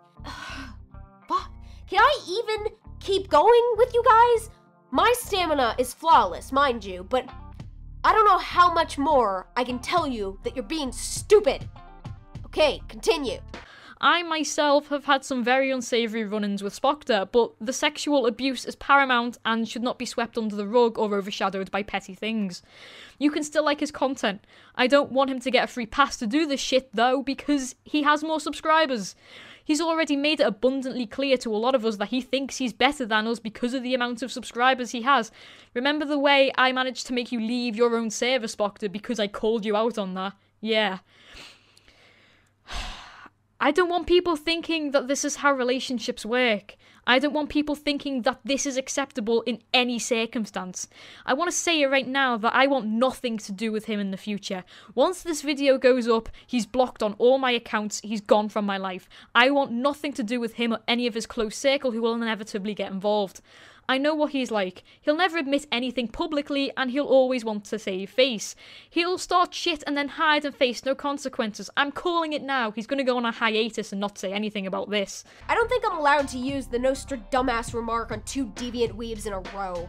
But can I even keep going with you guys? My stamina is flawless, mind you, but I don't know how much more I can tell you that you're being stupid. Okay, continue. I myself have had some very unsavoury run-ins with Spoctor, but the sexual abuse is paramount and should not be swept under the rug or overshadowed by petty things. You can still like his content. I don't want him to get a free pass to do this shit though, because he has more subscribers. He's already made it abundantly clear to a lot of us that he thinks he's better than us because of the amount of subscribers he has. Remember the way I managed to make you leave your own server, Spoctor, because I called you out on that? Yeah. I don't want people thinking that this is how relationships work. I don't want people thinking that this is acceptable in any circumstance. I want to say it right now that I want nothing to do with him in the future. Once this video goes up, he's blocked on all my accounts, he's gone from my life. I want nothing to do with him or any of his close circle who will inevitably get involved. I know what he's like. He'll never admit anything publicly, and he'll always want to save face. He'll start shit and then hide and face no consequences. I'm calling it now. He's gonna go on a hiatus and not say anything about this. I don't think I'm allowed to use the Nostra dumbass remark on two deviant weebs in a row.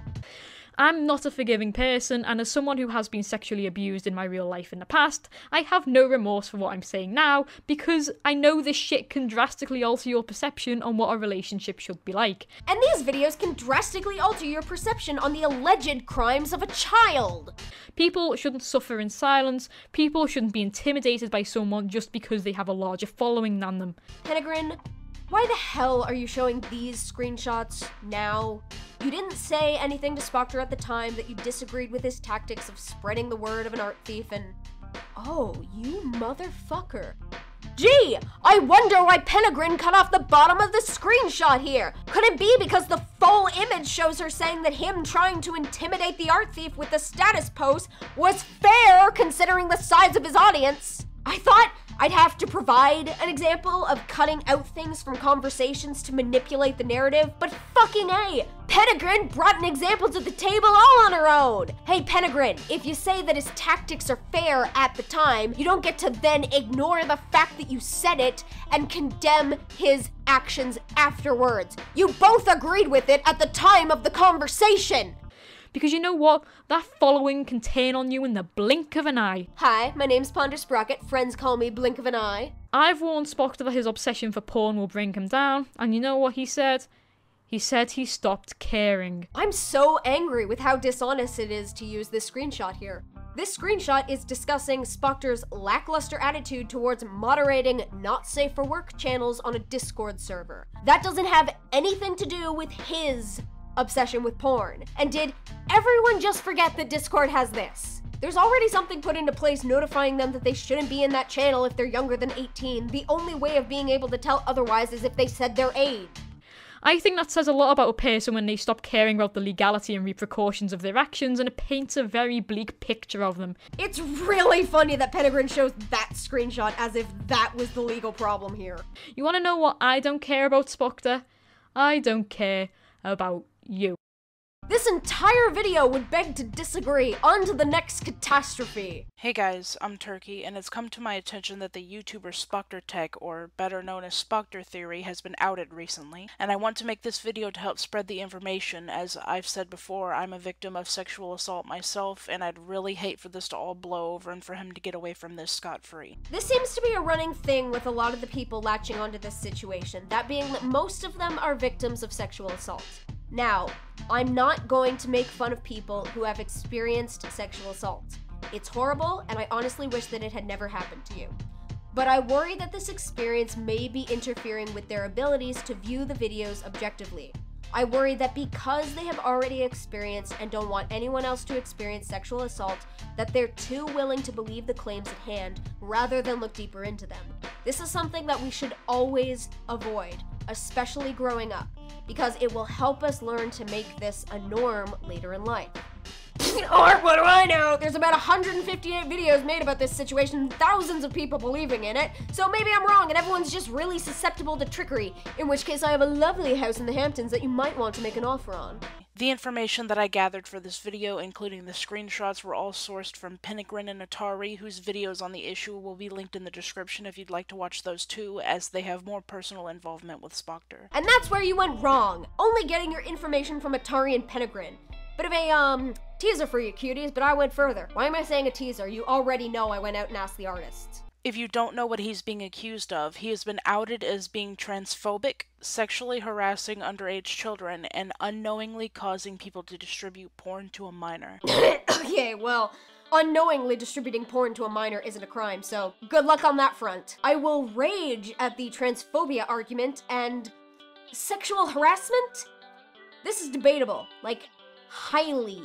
I'm not a forgiving person, and as someone who has been sexually abused in my real life in the past, I have no remorse for what I'm saying now, because I know this shit can drastically alter your perception on what a relationship should be like. And these videos can drastically alter your perception on the alleged crimes of a child! People shouldn't suffer in silence. People shouldn't be intimidated by someone just because they have a larger following than them. Pentagrin, why the hell are you showing these screenshots now? You didn't say anything to Spoctor at the time that you disagreed with his tactics of spreading the word of an art thief and... Oh, you motherfucker. Gee, I wonder why Pentagrin cut off the bottom of the screenshot here. Could it be because the full image shows her saying that him trying to intimidate the art thief with the status post was fair considering the size of his audience? I thought I'd have to provide an example of cutting out things from conversations to manipulate the narrative, but fucking A! Pentagrin brought an example to the table all on her own! Hey Pentagrin, if you say that his tactics are fair at the time, you don't get to then ignore the fact that you said it and condemn his actions afterwards. You both agreed with it at the time of the conversation! Because you know what? That following can turn on you in the blink of an eye. Hi, my name's Ponder Sprocket. Friends call me Blink of an Eye. I've warned Spoctor that his obsession for porn will bring him down, and you know what he said? He said he stopped caring. I'm so angry with how dishonest it is to use this screenshot here. This screenshot is discussing Spoctor's lackluster attitude towards moderating not safe for work channels on a Discord server. That doesn't have anything to do with his obsession with porn. And did everyone just forget that Discord has this? There's already something put into place notifying them that they shouldn't be in that channel if they're younger than 18. The only way of being able to tell otherwise is if they said their age. I think that says a lot about a person when they stop caring about the legality and repercussions of their actions, and it paints a very bleak picture of them. It's really funny that Pentagrin shows that screenshot as if that was the legal problem here. You wanna know what I don't care about, Spoctor? I don't care about you. This entire video would beg to disagree. On to the next catastrophe. Hey guys, I'm Turkey, and it's come to my attention that the YouTuber Spoctor Tech, or better known as Spoctor Theory, has been outed recently, and I want to make this video to help spread the information. As I've said before, I'm a victim of sexual assault myself, and I'd really hate for this to all blow over and for him to get away from this scot-free. This seems to be a running thing with a lot of the people latching onto this situation, that being that most of them are victims of sexual assault. Now, I'm not going to make fun of people who have experienced sexual assault. It's horrible, and I honestly wish that it had never happened to you. But I worry that this experience may be interfering with their abilities to view the videos objectively. I worry that because they have already experienced and don't want anyone else to experience sexual assault, that they're too willing to believe the claims at hand rather than look deeper into them. This is something that we should always avoid, especially growing up, because it will help us learn to make this a norm later in life. Or what do I know? There's about 158 videos made about this situation, thousands of people believing in it, so maybe I'm wrong and everyone's just really susceptible to trickery, in which case I have a lovely house in the Hamptons that you might want to make an offer on. The information that I gathered for this video, including the screenshots, were all sourced from Pentagrin and Atari, whose videos on the issue will be linked in the description if you'd like to watch those too, as they have more personal involvement with Spoctor. And that's where you went wrong! Only getting your information from Atari and Pentagrin. Bit of a, teaser for you cuties, but I went further. Why am I saying a teaser? You already know I went out and asked the artists. If you don't know what he's being accused of, he has been outed as being transphobic, sexually harassing underage children, and unknowingly causing people to distribute porn to a minor. Okay, well, unknowingly distributing porn to a minor isn't a crime, so good luck on that front. I will rage at the transphobia argument and sexual harassment? This is debatable, like highly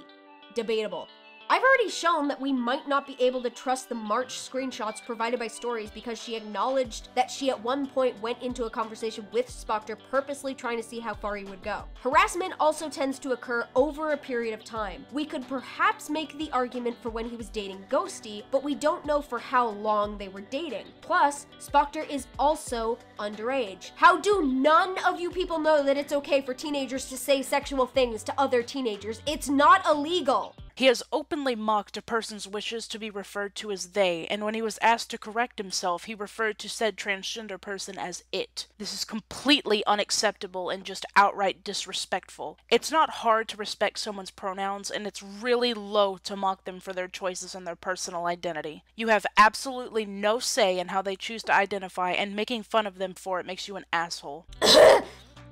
debatable. I've already shown that we might not be able to trust the March screenshots provided by Stories because she acknowledged that she at one point went into a conversation with Spoctor purposely trying to see how far he would go. Harassment also tends to occur over a period of time. We could perhaps make the argument for when he was dating Ghostii, but we don't know for how long they were dating. Plus, Spoctor is also underage. How do none of you people know that it's okay for teenagers to say sexual things to other teenagers? It's not illegal! He has openly mocked a person's wishes to be referred to as they, and when he was asked to correct himself, he referred to said transgender person as it. This is completely unacceptable and just outright disrespectful. It's not hard to respect someone's pronouns, and it's really low to mock them for their choices and their personal identity. You have absolutely no say in how they choose to identify, and making fun of them for it makes you an asshole.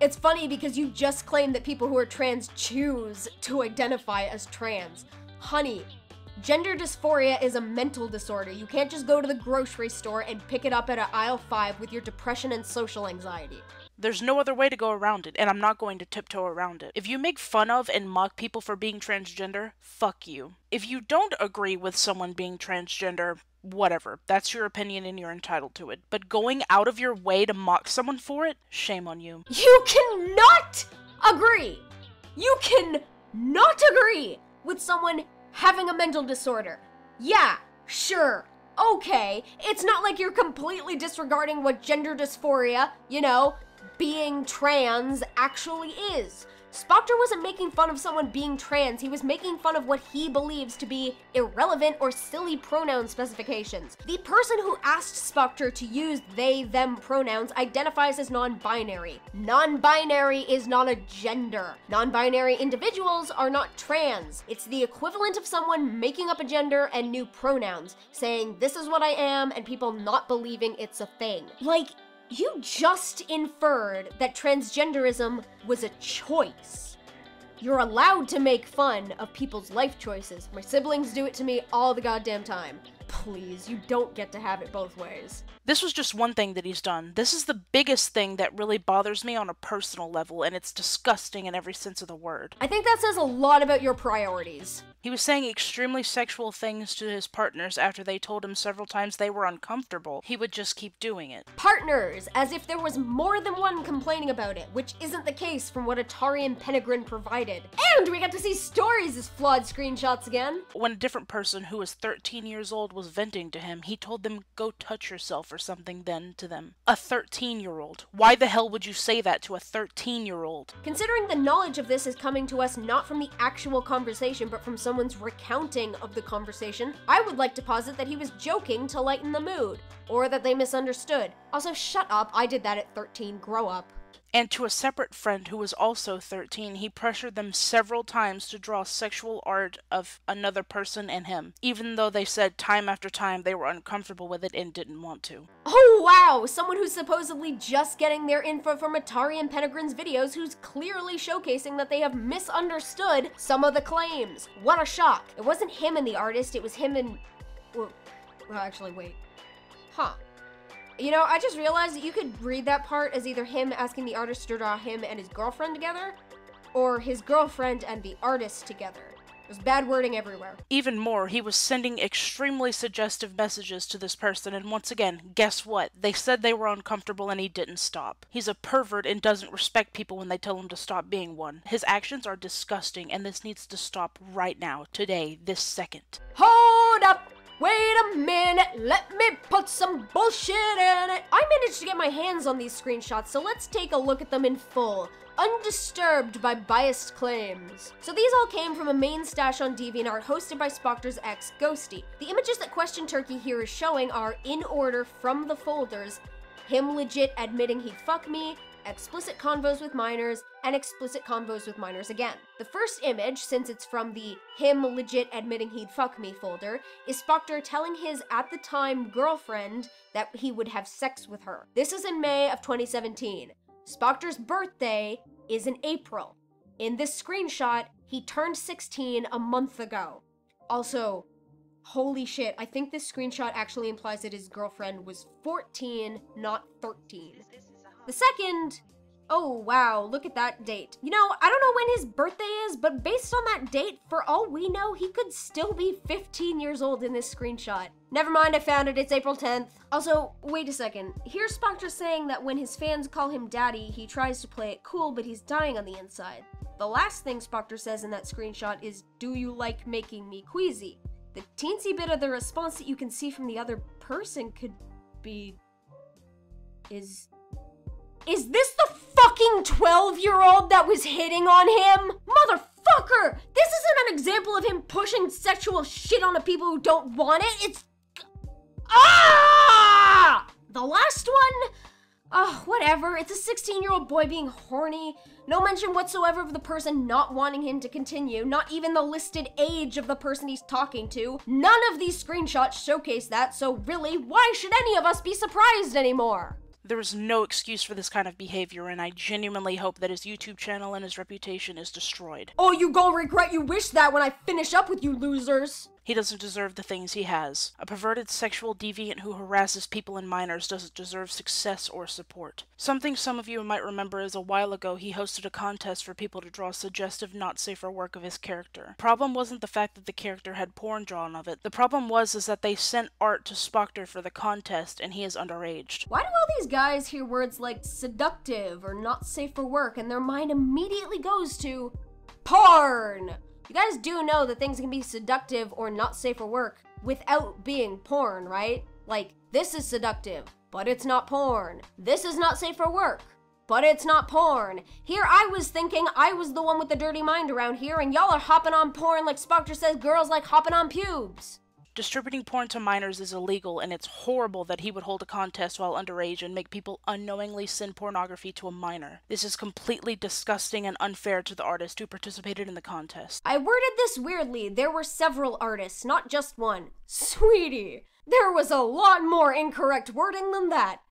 It's funny because you just claimed that people who are trans choose to identify as trans. Honey, gender dysphoria is a mental disorder. You can't just go to the grocery store and pick it up at aisle 5 with your depression and social anxiety. There's no other way to go around it, and I'm not going to tiptoe around it. If you make fun of and mock people for being transgender, fuck you. If you don't agree with someone being transgender, whatever. That's your opinion and you're entitled to it. But going out of your way to mock someone for it, shame on you. You cannot agree! You cannot agree with someone having a mental disorder. Yeah, sure. Okay, it's not like you're completely disregarding what gender dysphoria, you know, being trans actually is. Spoctor wasn't making fun of someone being trans, he was making fun of what he believes to be irrelevant or silly pronoun specifications. The person who asked Spoctor to use they, them pronouns identifies as non-binary. Non-binary is not a gender. Non-binary individuals are not trans. It's the equivalent of someone making up a gender and new pronouns, saying this is what I am and people not believing it's a thing. Like, you just inferred that transgenderism was a choice. You're allowed to make fun of people's life choices. My siblings do it to me all the goddamn time. Please, you don't get to have it both ways. This was just one thing that he's done. This is the biggest thing that really bothers me on a personal level, and it's disgusting in every sense of the word. I think that says a lot about your priorities. He was saying extremely sexual things to his partners after they told him several times they were uncomfortable. He would just keep doing it. Partners, as if there was more than one complaining about it, which isn't the case from what Atari and Pentagrin provided. And we got to see Stories as flawed screenshots again. When a different person who was 13 years old was venting to him, he told them, go touch yourself or something then to them. A 13-year-old. Why the hell would you say that to a 13-year-old? Considering the knowledge of this is coming to us not from the actual conversation, but from someone's recounting of the conversation, I would like to posit that he was joking to lighten the mood, or that they misunderstood. Also, shut up, I did that at 13, grow up. And to a separate friend who was also 13, he pressured them several times to draw sexual art of another person and him, even though they said time after time they were uncomfortable with it and didn't want to. Oh wow, someone who's supposedly just getting their info from Atari and Pentagrin's videos who's clearly showcasing that they have misunderstood some of the claims. What a shock. It wasn't him and the artist, it was him and... well actually, wait. Huh. You know, I just realized that you could read that part as either him asking the artist to draw him and his girlfriend together, or his girlfriend and the artist together. There's bad wording everywhere. Even more, he was sending extremely suggestive messages to this person, and once again, guess what? They said they were uncomfortable and he didn't stop. He's a pervert and doesn't respect people when they tell him to stop being one. His actions are disgusting, and this needs to stop right now, today, this second. Hold up! Wait a minute, let me put some bullshit in it. I managed to get my hands on these screenshots, so let's take a look at them in full, undisturbed by biased claims. So these all came from a main stash on DeviantArt hosted by Spoctor's ex, Ghostii. The images that Question Turkey here is showing are, in order from the folders, him legit admitting he'd fuck me, explicit convos with minors, and explicit convos with minors again. The first image, since it's from the him legit admitting he'd fuck me folder, is Spoctor telling his at the time girlfriend that he would have sex with her. This is in May of 2017. Spoctor's birthday is in April. In this screenshot, he turned 16 a month ago. Also, holy shit, I think this screenshot actually implies that his girlfriend was 14, not 13. The second, Oh wow, look at that date. You know, I don't know when his birthday is, but based on that date, for all we know, he could still be 15 years old in this screenshot. Never mind, I found it, it's April 10th. Also, wait a second. Here's Spoctor saying that when his fans call him daddy, he tries to play it cool, but he's dying on the inside. The last thing Spoctor says in that screenshot is, "Do you like making me queasy?" The teensy bit of the response that you can see from the other person could be... Is this the fucking 12-year-old that was hitting on him? Motherfucker! This isn't an example of him pushing sexual shit onto people who don't want it, it's... Ah! The last one? Oh, whatever, it's a 16-year-old boy being horny. No mention whatsoever of the person not wanting him to continue, not even the listed age of the person he's talking to. None of these screenshots showcase that, so really, why should any of us be surprised anymore? There is no excuse for this kind of behavior, and I genuinely hope that his YouTube channel and his reputation is destroyed. Oh, you gon' regret you wished that when I finish up with you losers! He doesn't deserve the things he has. A perverted sexual deviant who harasses people and minors doesn't deserve success or support. Something some of you might remember is a while ago he hosted a contest for people to draw suggestive, not safe for work of his character. The problem wasn't the fact that the character had porn drawn of it. The problem was that they sent art to Spoctor for the contest and he is underage. Why do all these guys hear words like seductive or not safe for work and their mind immediately goes to porn? You guys do know that things can be seductive or not safe for work without being porn, right? Like, this is seductive, but it's not porn. This is not safe for work, but it's not porn. Here I was thinking I was the one with the dirty mind around here, and y'all are hopping on porn like Spoctor says girls like hopping on pubes. Distributing porn to minors is illegal, and it's horrible that he would hold a contest while underage and make people unknowingly send pornography to a minor. This is completely disgusting and unfair to the artist who participated in the contest. I worded this weirdly. There were several artists, not just one. Sweetie, there was a lot more incorrect wording than that.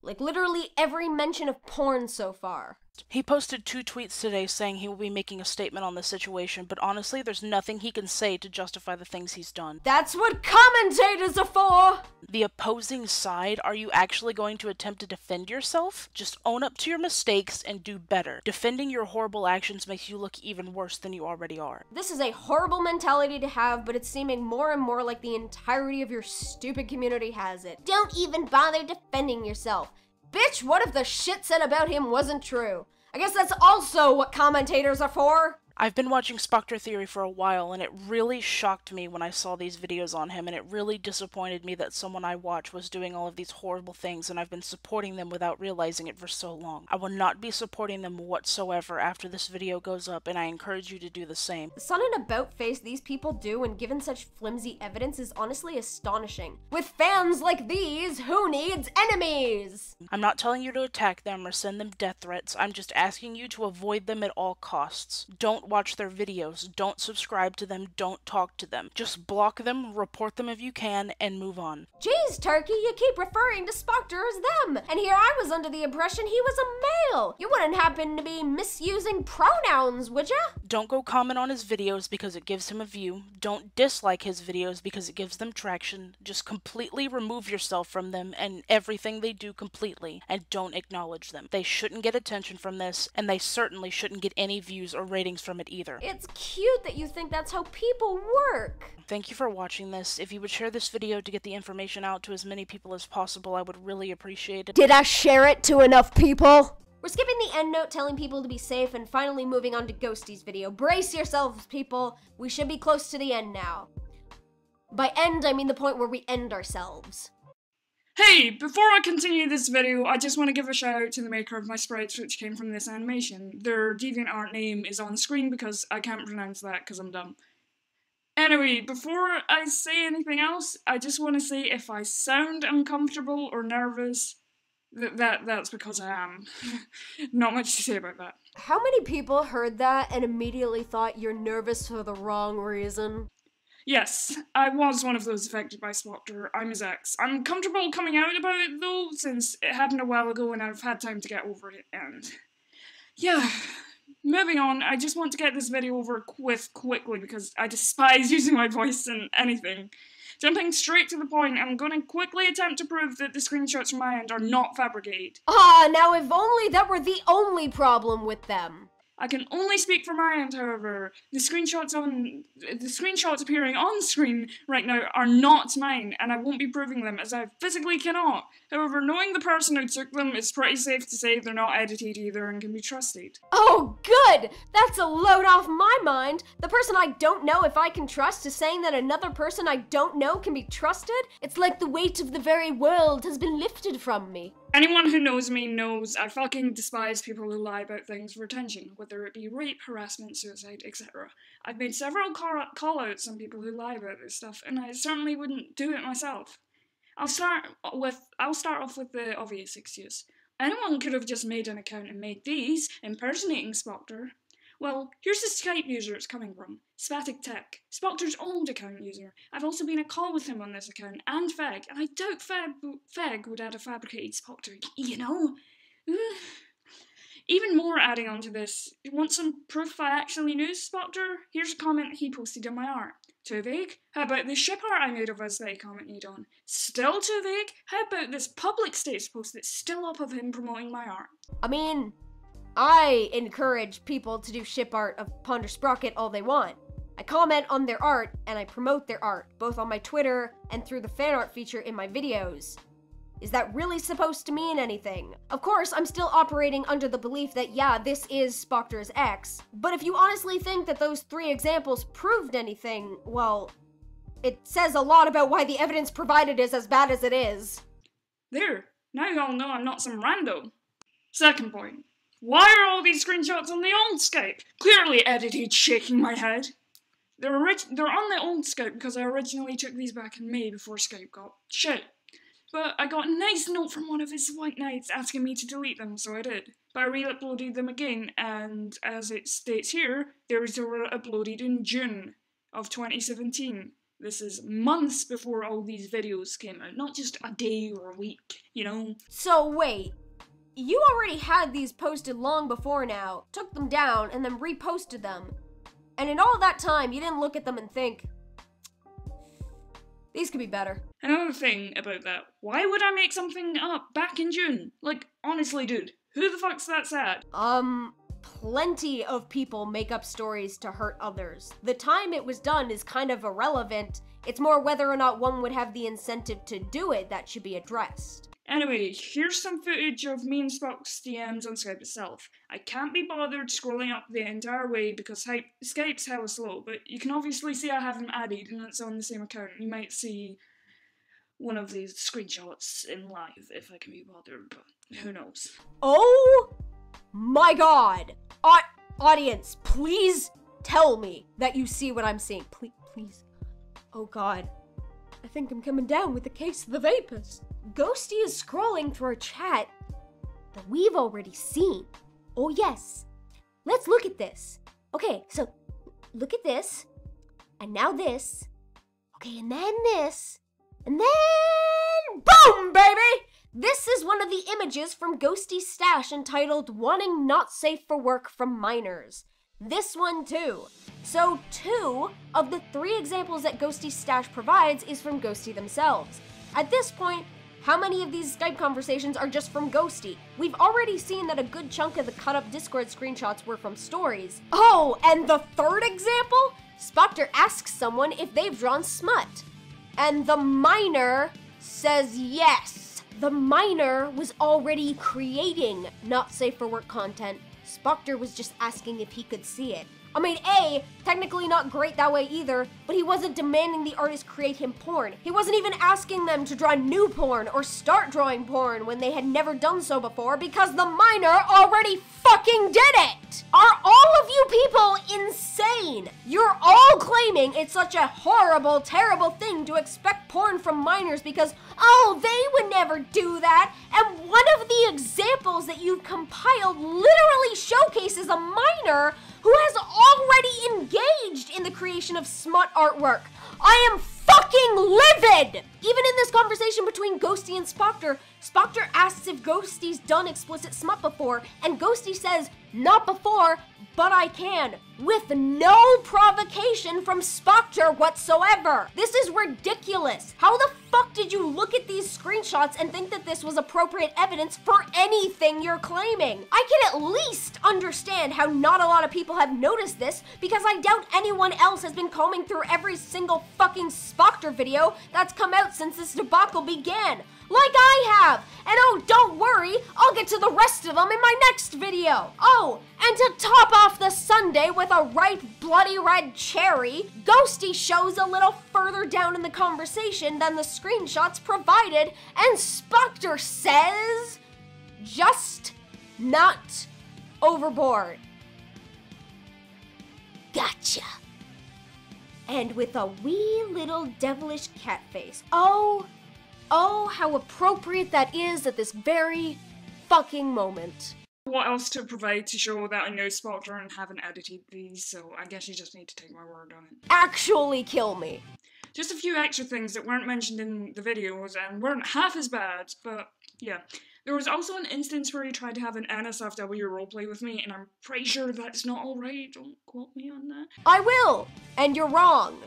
Like, literally every mention of porn so far. He posted 2 tweets today saying he will be making a statement on this situation, but honestly, there's nothing he can say to justify the things he's done. That's what commentators are for! The opposing side? Are you actually going to attempt to defend yourself? Just own up to your mistakes and do better. Defending your horrible actions makes you look even worse than you already are. This is a horrible mentality to have, but it's seeming more and more like the entirety of your stupid community has it. Don't even bother defending yourself. Bitch, what if the shit said about him wasn't true? I guess that's also what commentators are for. I've been watching Spoctor Theory for a while, and it really shocked me when I saw these videos on him, and it really disappointed me that someone I watch was doing all of these horrible things, and I've been supporting them without realizing it for so long. I will not be supporting them whatsoever after this video goes up, and I encourage you to do the same. The sudden about-face these people do when given such flimsy evidence is honestly astonishing. With fans like these, who needs enemies? I'm not telling you to attack them or send them death threats. I'm just asking you to avoid them at all costs. Don't watch their videos, don't subscribe to them, don't talk to them. Just block them, report them if you can, and move on. Jeez, Turkey, you keep referring to Spoctor as them, and here I was under the impression he was a male. You wouldn't happen to be misusing pronouns, would ya? Don't go comment on his videos because it gives him a view. Don't dislike his videos because it gives them traction. Just completely remove yourself from them and everything they do completely, and don't acknowledge them. They shouldn't get attention from this, and they certainly shouldn't get any views or ratings from it either. It's cute that you think that's how people work. Thank you for watching this. If you would share this video to get the information out to as many people as possible, I would really appreciate it. Did I share it to enough people? We're skipping the end note telling people to be safe and finally moving on to Ghosty's video. Brace yourselves, people. We should be close to the end now. By end, I mean the point where we end ourselves. Hey, before I continue this video, I just want to give a shout out to the maker of my sprites which came from this animation. Their DeviantArt name is on screen because I can't pronounce that because I'm dumb. Anyway, before I say anything else, I just want to say if I sound uncomfortable or nervous, that's because I am. Not much to say about that. How many people heard that and immediately thought you're nervous for the wrong reason? Yes, I was one of those affected by Spoctor. I'm his ex. I'm comfortable coming out about it, though, since it happened a while ago and I've had time to get over it, and... yeah. Moving on, I just want to get this video over with quickly because I despise using my voice in anything. Jumping straight to the point, I'm going to quickly attempt to prove that the screenshots from my end are not fabricated. Ah, now if only that were the only problem with them. I can only speak for my end, however. The screenshots appearing on screen right now are not mine, and I won't be proving them as I physically cannot. However, knowing the person who took them, it's pretty safe to say they're not edited either and can be trusted. Oh, good! That's a load off my mind! The person I don't know if I can trust is saying that another person I don't know can be trusted? It's like the weight of the very world has been lifted from me. Anyone who knows me knows I fucking despise people who lie about things for attention, whether it be rape, harassment, suicide, etc. I've made several call-outs on people who lie about this stuff, and I certainly wouldn't do it myself. I'll start off with the obvious excuse. Anyone could have just made an account and made these, impersonating Spoctor. Well, here's the Skype user it's coming from, Spoctor Tech, Spoctor's old account user. I've also been a call with him on this account, and Feg, and I doubt Feg would add a fabricated Spoctor, you know? Even more adding on to this, you want some proof I actually knew Spoctor? Here's a comment he posted on my art. Too vague? How about the ship art I made of us that he commented on? Still too vague? How about this public status post that's still up of him promoting my art? I mean, I encourage people to do ship art of Ponder Sprocket all they want. I comment on their art and I promote their art, both on my Twitter and through the fan art feature in my videos. Is that really supposed to mean anything? Of course, I'm still operating under the belief that yeah, this is Spoctor's ex, but if you honestly think that those three examples proved anything, well, it says a lot about why the evidence provided is as bad as it is. There, now you all know I'm not some rando. Second point. Why are all these screenshots on the old Skype? Clearly edited, shaking my head. They're on the old Skype because I originally took these back in May before Skype got shit. But I got a nice note from one of his white knights asking me to delete them, so I did. But I re-uploaded them again, and as it states here, they were uploaded in June of 2017. This is months before all these videos came out, not just a day or a week, you know? So wait. You already had these posted long before now, took them down, and then reposted them. And in all that time, you didn't look at them and think, these could be better. Another thing about that, why would I make something up back in June? Like, honestly, dude, who the fuck's that sad? Plenty of people make up stories to hurt others. The time it was done is kind of irrelevant. It's more whether or not one would have the incentive to do it that should be addressed. Anyway, here's some footage of me and Spoc's DMs on Skype itself. I can't be bothered scrolling up the entire way because Skype's hella slow, but you can obviously see I haven't added and it's on the same account. You might see one of these screenshots in live if I can be bothered, but who knows. Oh my god! Audience, please tell me that you see what I'm seeing. Please, please. Oh god. I think I'm coming down with the case of the vapors. Ghostii is scrolling through our chat that we've already seen. Oh yes, let's look at this. Okay, so look at this, and now this, okay, and then this, and then boom, baby! This is one of the images from Ghosty's stash entitled Wanting Not Safe for Work from Minors. This one too. So 2 of the 3 examples that Ghostie's stash provides is from Ghostii themselves. At this point, how many of these Skype conversations are just from Ghostii? We've already seen that a good chunk of the cut-up Discord screenshots were from Stories. Oh, and the 3rd example? Spoctor asks someone if they've drawn smut. And the minor says yes. The minor was already creating not safe for work content. Spoctor was just asking if he could see it. I mean, A, technically not great that way either, but he wasn't demanding the artist create him porn. He wasn't even asking them to draw new porn or start drawing porn when they had never done so before because the minor already fucking did it! Are all of you people insane? You're all claiming it's such a horrible, terrible thing to expect porn from minors because, oh, they would never do that, and one of the examples that you've compiled literally showcases a minor who has already engaged in the creation of smut artwork. I am fucking livid! Even in this conversation, conversation between Ghostii and Spoctor, Spoctor asks if Ghosty's done explicit smut before, and Ghostii says, not before, but I can, with no provocation from Spoctor whatsoever. This is ridiculous. How the fuck did you look at these screenshots and think that this was appropriate evidence for anything you're claiming? I can at least understand how not a lot of people have noticed this, because I doubt anyone else has been combing through every single fucking Spoctor video that's come out since this debacle began, like I have. And oh, don't worry, I'll get to the rest of them in my next video. Oh, and to top off the sundae with a ripe bloody red cherry, Ghostii shows a little further down in the conversation than the screenshots provided, and Spoctor says, just not overboard. Gotcha. And with a wee little devilish cat face. Oh, how appropriate that is at this very fucking moment. What else to provide to show that I know Spoctor and haven't edited these, so I guess you just need to take my word on it. Actually kill me. Just a few extra things that weren't mentioned in the videos and weren't half as bad, but yeah. There was also an instance where he tried to have an NSFW roleplay with me, and I'm pretty sure that's not alright. Don't quote me on that. I will! And you're wrong!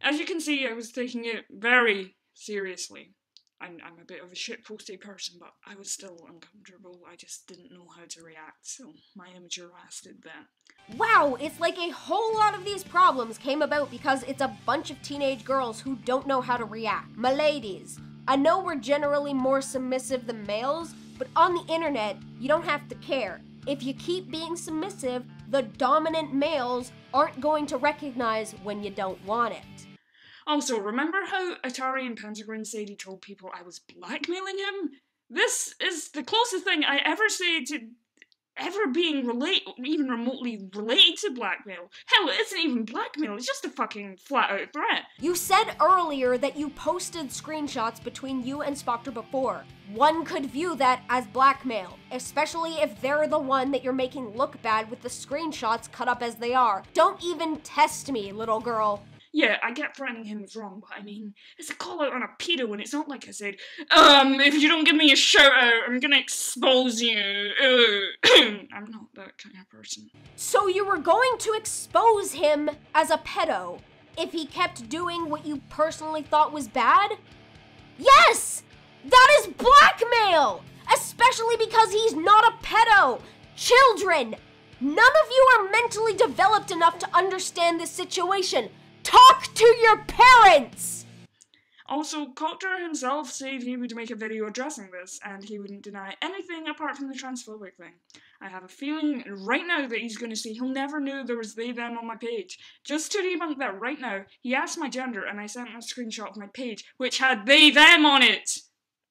As you can see, I was taking it very seriously. I'm a bit of a shitposty person, but I was still uncomfortable. I just didn't know how to react, so my immature ass did that. Wow, it's like a whole lot of these problems came about because it's a bunch of teenage girls who don't know how to react. My ladies, I know we're generally more submissive than males, but on the internet, you don't have to care. If you keep being submissive, the dominant males aren't going to recognize when you don't want it. Also, remember how Atari and Pentagrin said he told people I was blackmailing him? This is the closest thing I ever say to ever being even remotely related to blackmail. Hell, it isn't even blackmail, it's just a fucking flat-out threat. You said earlier that you posted screenshots between you and Spoctor before. One could view that as blackmail, especially if they're the one that you're making look bad with the screenshots cut up as they are. Don't even test me, little girl. Yeah, I get threatening him was wrong, but I mean, it's a call out on a pedo, and it's not like I said, if you don't give me a shout out, I'm gonna expose you. I'm not that kind of person. So you were going to expose him as a pedo if he kept doing what you personally thought was bad? Yes! That is blackmail! Especially because he's not a pedo! Children, none of you are mentally developed enough to understand this situation. Talk to your parents! Also, Spoctor himself said he would make a video addressing this, and he wouldn't deny anything apart from the transphobic thing. I have a feeling right now that he's gonna say he'll never knew there was they them on my page. Just to debunk that right now, he asked my gender and I sent him a screenshot of my page, which had they them on it!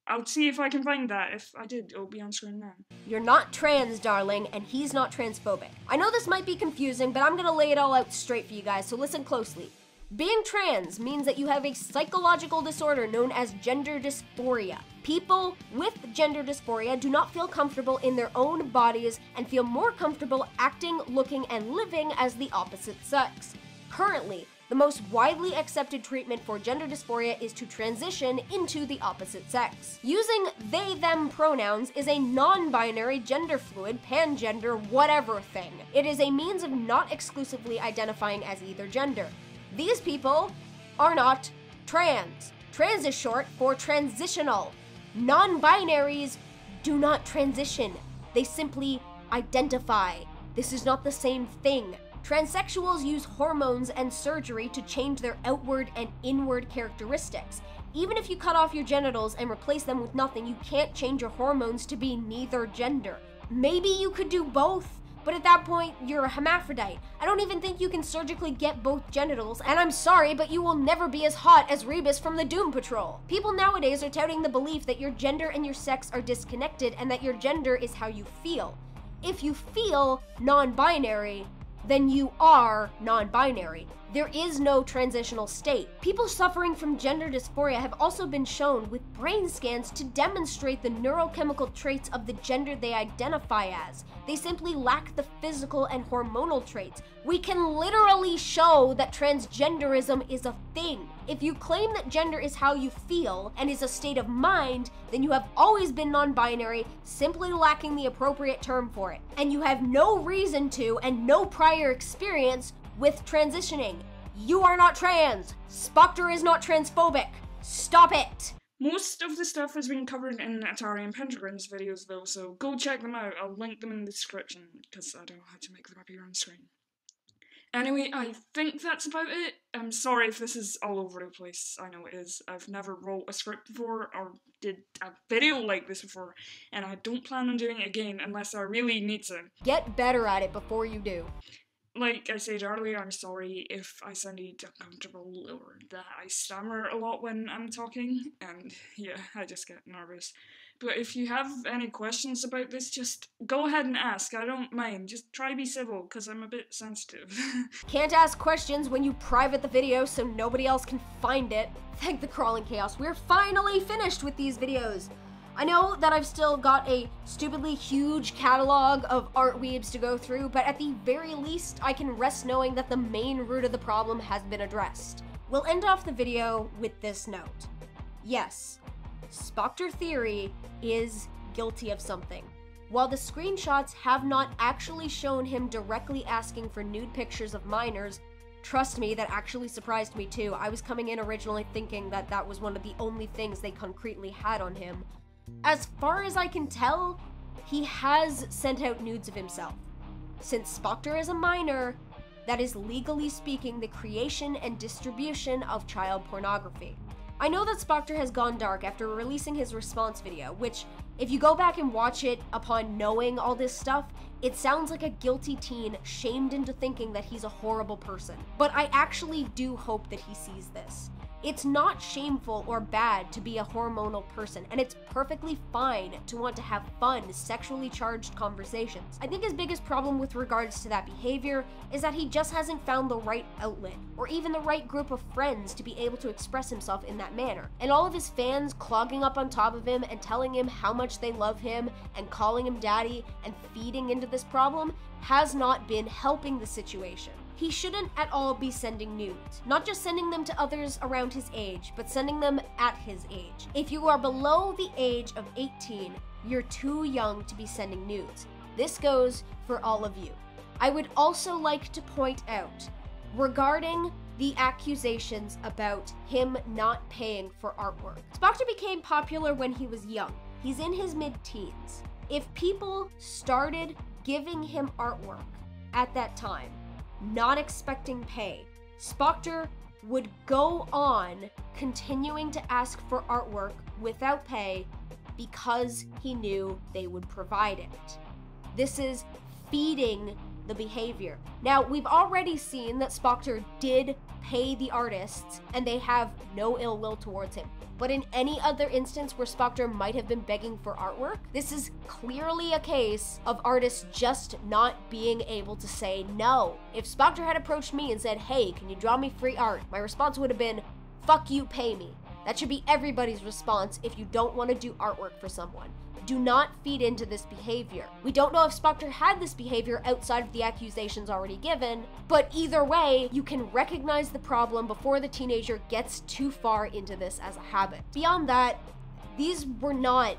I'll see if I can find that. If I did, it'll be on screen now. You're not trans, darling, and he's not transphobic. I know this might be confusing, but I'm gonna lay it all out straight for you guys, so listen closely. Being trans means that you have a psychological disorder known as gender dysphoria. People with gender dysphoria do not feel comfortable in their own bodies and feel more comfortable acting, looking, and living as the opposite sex. Currently, the most widely accepted treatment for gender dysphoria is to transition into the opposite sex. Using they/them pronouns is a non-binary, gender-fluid, pan-gender, whatever thing. It is a means of not exclusively identifying as either gender. These people are not trans. Trans is short for transitional. Non-binaries do not transition. They simply identify. This is not the same thing. Transsexuals use hormones and surgery to change their outward and inward characteristics. Even if you cut off your genitals and replace them with nothing, you can't change your hormones to be neither gender. Maybe you could do both. But at that point, you're a hermaphrodite. I don't even think you can surgically get both genitals, and I'm sorry, but you will never be as hot as Rebus from the Doom Patrol. People nowadays are touting the belief that your gender and your sex are disconnected and that your gender is how you feel. If you feel non-binary, then you are non-binary. There is no transitional state. People suffering from gender dysphoria have also been shown with brain scans to demonstrate the neurochemical traits of the gender they identify as. They simply lack the physical and hormonal traits. We can literally show that transgenderism is a thing. If you claim that gender is how you feel and is a state of mind, then you have always been non-binary, simply lacking the appropriate term for it. And you have no reason to and no prior experience with transitioning. You are not trans. Spoctor is not transphobic. Stop it. Most of the stuff has been covered in Atari and Pentagrin's videos though, so go check them out. I'll link them in the description, because I don't know how to make them appear on screen. Anyway, I think that's about it. I'm sorry if this is all over the place, I know it is. I've never wrote a script before or did a video like this before, and I don't plan on doing it again unless I really need to. Get better at it before you do. Like I said earlier, I'm sorry if I sounded uncomfortable or that I stammer a lot when I'm talking, and yeah, I just get nervous. But if you have any questions about this, just go ahead and ask. I don't mind. Just try to be civil, because I'm a bit sensitive. Can't ask questions when you private the video so nobody else can find it. Thank the crawling chaos. We're finally finished with these videos. I know that I've still got a stupidly huge catalog of art weebs to go through, but at the very least, I can rest knowing that the main root of the problem has been addressed. We'll end off the video with this note. Yes, Spoctor Theory is guilty of something. While the screenshots have not actually shown him directly asking for nude pictures of minors, trust me, that actually surprised me too. I was coming in originally thinking that that was one of the only things they concretely had on him. As far as I can tell, he has sent out nudes of himself. Since Spoctor is a minor, that is legally speaking the creation and distribution of child pornography. I know that Spoctor has gone dark after releasing his response video, which, if you go back and watch it upon knowing all this stuff, it sounds like a guilty teen shamed into thinking that he's a horrible person. But I actually do hope that he sees this. It's not shameful or bad to be a hormonal person, and it's perfectly fine to want to have fun, sexually charged conversations. I think his biggest problem with regards to that behavior is that he just hasn't found the right outlet, or even the right group of friends to be able to express himself in that manner. And all of his fans clogging up on top of him and telling him how much they love him and calling him daddy and feeding into this problem has not been helping the situation. He shouldn't at all be sending nudes. Not just sending them to others around his age, but sending them at his age. If you are below the age of 18, you're too young to be sending nudes. This goes for all of you. I would also like to point out, regarding the accusations about him not paying for artwork. Spoctor became popular when he was young. He's in his mid-teens. If people started giving him artwork at that time, not expecting pay, Spoctor would go on continuing to ask for artwork without pay because he knew they would provide it. This is feeding the behavior. Now, we've already seen that Spoctor did pay the artists and they have no ill will towards him. But in any other instance where Spoctor might have been begging for artwork, this is clearly a case of artists just not being able to say no. If Spoctor had approached me and said, hey, can you draw me free art? My response would have been, fuck you, pay me. That should be everybody's response if you don't want to do artwork for someone. Do not feed into this behavior. We don't know if Spoctor had this behavior outside of the accusations already given, but either way, you can recognize the problem before the teenager gets too far into this as a habit. Beyond that, these were not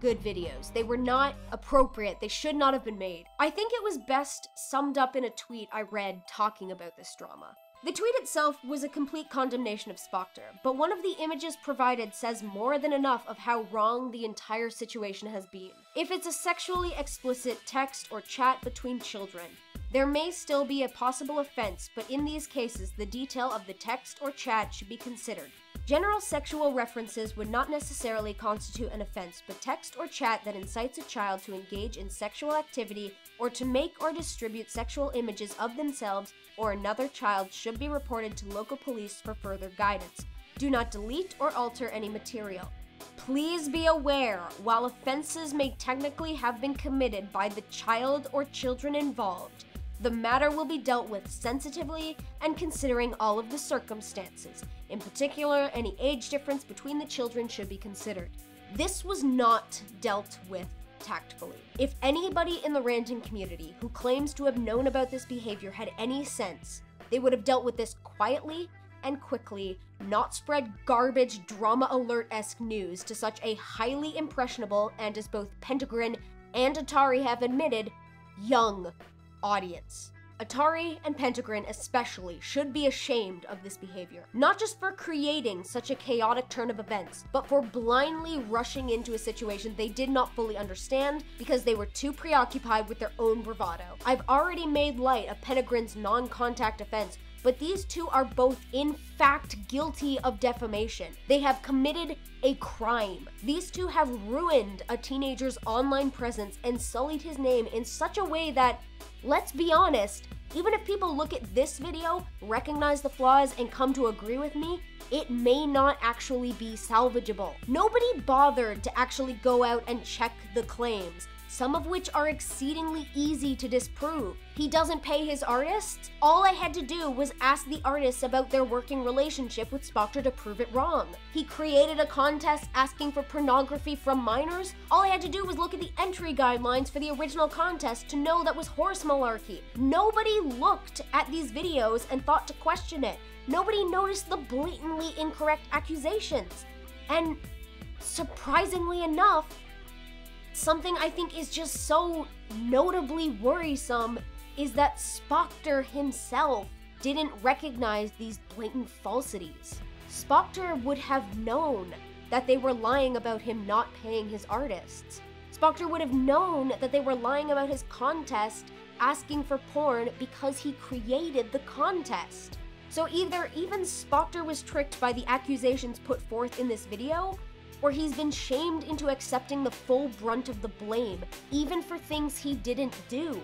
good videos. They were not appropriate. They should not have been made. I think it was best summed up in a tweet I read talking about this drama. The tweet itself was a complete condemnation of Spoctor, but one of the images provided says more than enough of how wrong the entire situation has been. If it's a sexually explicit text or chat between children, there may still be a possible offense, but in these cases, the detail of the text or chat should be considered. General sexual references would not necessarily constitute an offense, but text or chat that incites a child to engage in sexual activity or to make or distribute sexual images of themselves or another child should be reported to local police for further guidance. Do not delete or alter any material. Please be aware, while offenses may technically have been committed by the child or children involved, the matter will be dealt with sensitively and considering all of the circumstances. In particular, any age difference between the children should be considered. This was not dealt with tactfully. If anybody in the ranting community who claims to have known about this behavior had any sense, they would have dealt with this quietly and quickly, not spread garbage drama alert-esque news to such a highly impressionable, and as both Pentagrin and Atari have admitted, young audience. Atari and Pentagrin especially should be ashamed of this behavior, not just for creating such a chaotic turn of events, but for blindly rushing into a situation they did not fully understand because they were too preoccupied with their own bravado. I've already made light of Pentagrin's non-contact offense, but these two are both in fact guilty of defamation. They have committed a crime. These two have ruined a teenager's online presence and sullied his name in such a way that, let's be honest, even if people look at this video, recognize the flaws, and come to agree with me, it may not actually be salvageable. Nobody bothered to actually go out and check the claims, some of which are exceedingly easy to disprove. He doesn't pay his artists? All I had to do was ask the artists about their working relationship with Spoctor to prove it wrong. He created a contest asking for pornography from minors? All I had to do was look at the entry guidelines for the original contest to know that was horse malarkey. Nobody looked at these videos and thought to question it. Nobody noticed the blatantly incorrect accusations. And surprisingly enough, something I think is just so notably worrisome is that Spoctor himself didn't recognize these blatant falsities. Spoctor would have known that they were lying about him not paying his artists. Spoctor would have known that they were lying about his contest asking for porn because he created the contest. So either even Spoctor was tricked by the accusations put forth in this video, or he's been shamed into accepting the full brunt of the blame, even for things he didn't do.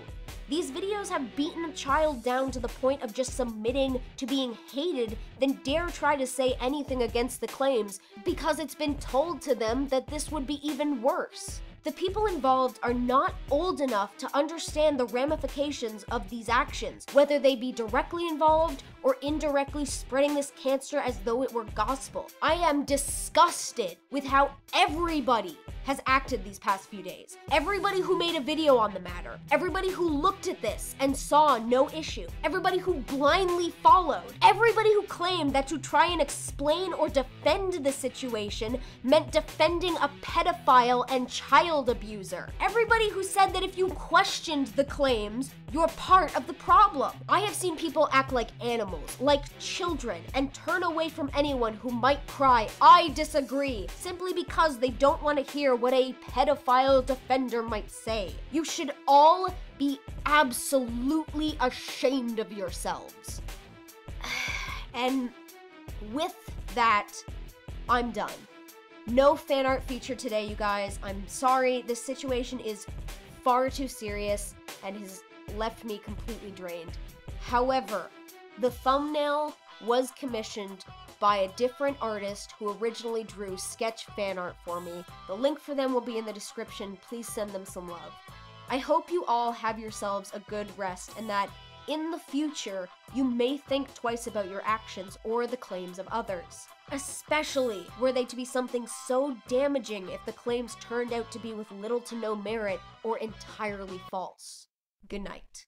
These videos have beaten a child down to the point of just submitting to being hated, then dare try to say anything against the claims because it's been told to them that this would be even worse. The people involved are not old enough to understand the ramifications of these actions, whether they be directly involved or indirectly spreading this cancer as though it were gospel. I am disgusted with how everybody has acted these past few days. Everybody who made a video on the matter, everybody who looked at this and saw no issue, everybody who blindly followed, everybody who claimed that to try and explain or defend the situation meant defending a pedophile and child abuser, everybody who said that if you questioned the claims, you're part of the problem. I have seen people act like animals, like children, and turn away from anyone who might cry, "I disagree," simply because they don't want to hear what a pedophile defender might say. You should all be absolutely ashamed of yourselves. And with that, I'm done. No fan art feature today, you guys. I'm sorry, this situation is far too serious and has left me completely drained. However, the thumbnail was commissioned by a different artist who originally drew sketch fan art for me. The link for them will be in the description. Please send them some love. I hope you all have yourselves a good rest and that in the future, you may think twice about your actions or the claims of others, especially were they to be something so damaging if the claims turned out to be with little to no merit or entirely false. Good night.